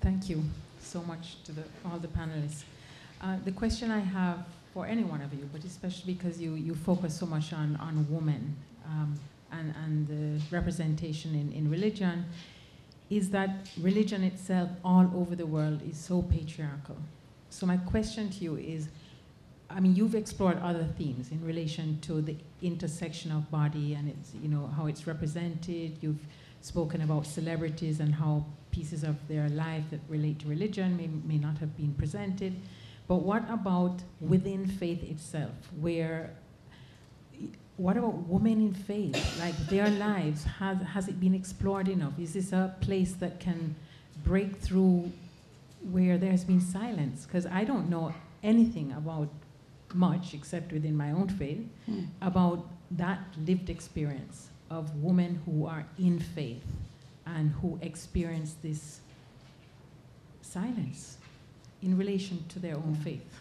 thank you so much to the, all the panelists. Uh, the question I have for any one of you, but especially because you, you focus so much on, on women um, and, and the representation in, in religion, is that religion itself all over the world is so patriarchal. So my question to you is, I mean, you've explored other themes in relation to the intersection of body and it's, you know, how it's represented. You've spoken about celebrities and how pieces of their life that relate to religion may, may not have been presented. But what about within faith itself? Where, what about women in faith? Like their lives, has, has it been explored enough? Is this a place that can break through where there's been silence? Because I don't know anything about much, except within my own faith, mm. about that lived experience of women who are in faith and who experience this silence in relation to their own faith.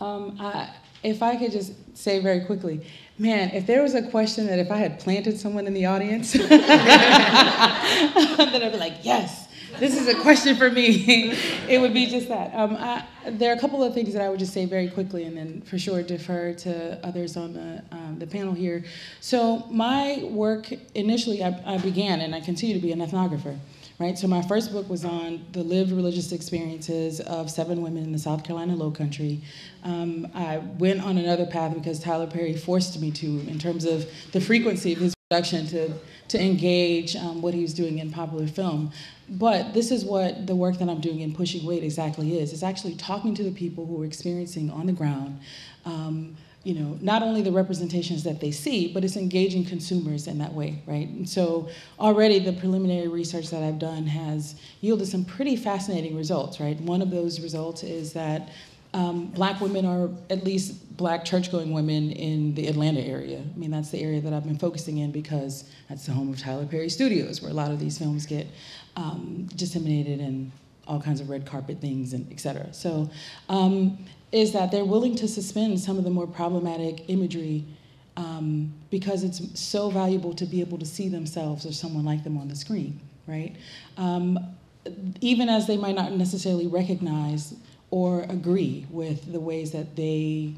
Um, I, if I could just say very quickly, man, if there was a question that if I had planted someone in the audience, then I'd be like, yes, this is a question for me. It would be just that. Um, I, there are a couple of things that I would just say very quickly and then for sure defer to others on the, um, the panel here. So my work initially, I, I began and I continue to be an ethnographer. right? So my first book was on the lived religious experiences of seven women in the South Carolina Low Country. Um, I went on another path because Tyler Perry forced me to, in terms of the frequency of his production, to, to engage um, what he was doing in popular film. But this is what the work that I'm doing in Pushing Weight exactly is. It's actually talking to the people who are experiencing on the ground, um, you know, not only the representations that they see, but it's engaging consumers in that way, right? And so already the preliminary research that I've done has yielded some pretty fascinating results, right? One of those results is that um, black women are, at least black church-going women in the Atlanta area. I mean, that's the area that I've been focusing in because that's the home of Tyler Perry Studios, where a lot of these films get um, disseminated and all kinds of red carpet things, and et cetera. So. Um, is that they're willing to suspend some of the more problematic imagery um, because it's so valuable to be able to see themselves or someone like them on the screen, right? Um, even as they might not necessarily recognize or agree with the ways that they,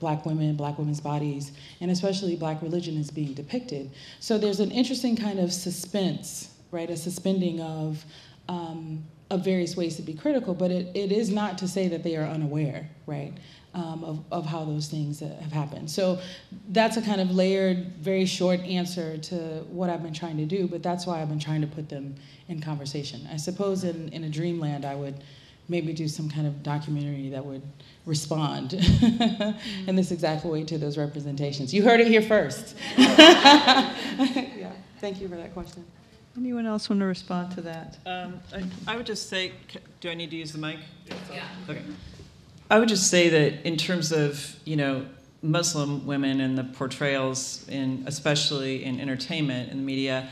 black women, black women's bodies, and especially black religion is being depicted. So there's an interesting kind of suspense, right? A suspending of, um, of various ways to be critical, but it, it is not to say that they are unaware, right, um, of, of how those things have happened. So that's a kind of layered, very short answer to what I've been trying to do, but that's why I've been trying to put them in conversation. I suppose in, in a dreamland, I would maybe do some kind of documentary that would respond in this exact way to those representations. You heard it here first. Yeah. Thank you for that question. Anyone else want to respond to that? Um, I, I would just say, do I need to use the mic? Yeah. Okay. I would just say that in terms of, you know, Muslim women and the portrayals, in, especially in entertainment and the media,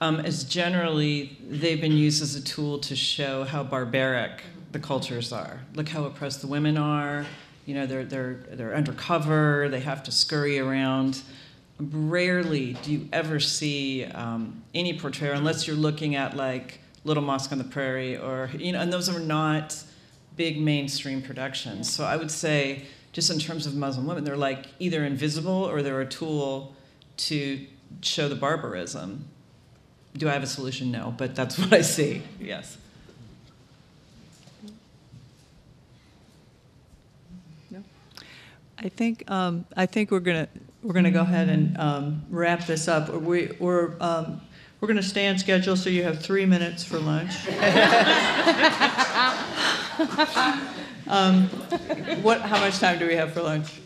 um, as generally they've been used as a tool to show how barbaric the cultures are. Look how oppressed the women are. You know, they're, they're, they're undercover. They have to scurry around. Rarely do you ever see um, any portrayal, unless you're looking at like Little Mosque on the Prairie, or you know, and those are not big mainstream productions. So I would say, just in terms of Muslim women, they're like either invisible or they're a tool to show the barbarism. Do I have a solution? No, but that's what I see. Yes. No. I think um, I think we're gonna. We're going to go ahead and um, wrap this up. We, we're um, we're going to stay on schedule, so you have three minutes for lunch. um, what? How much time do we have for lunch?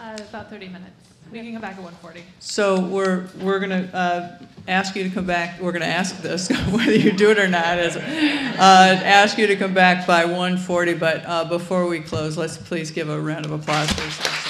Uh, about thirty minutes. We can come back at one forty. So we're we're going to uh, ask you to come back. We're going to ask this whether you do it or not. Is, uh, ask you to come back by one forty. But uh, before we close, let's please give a round of applause for yourself.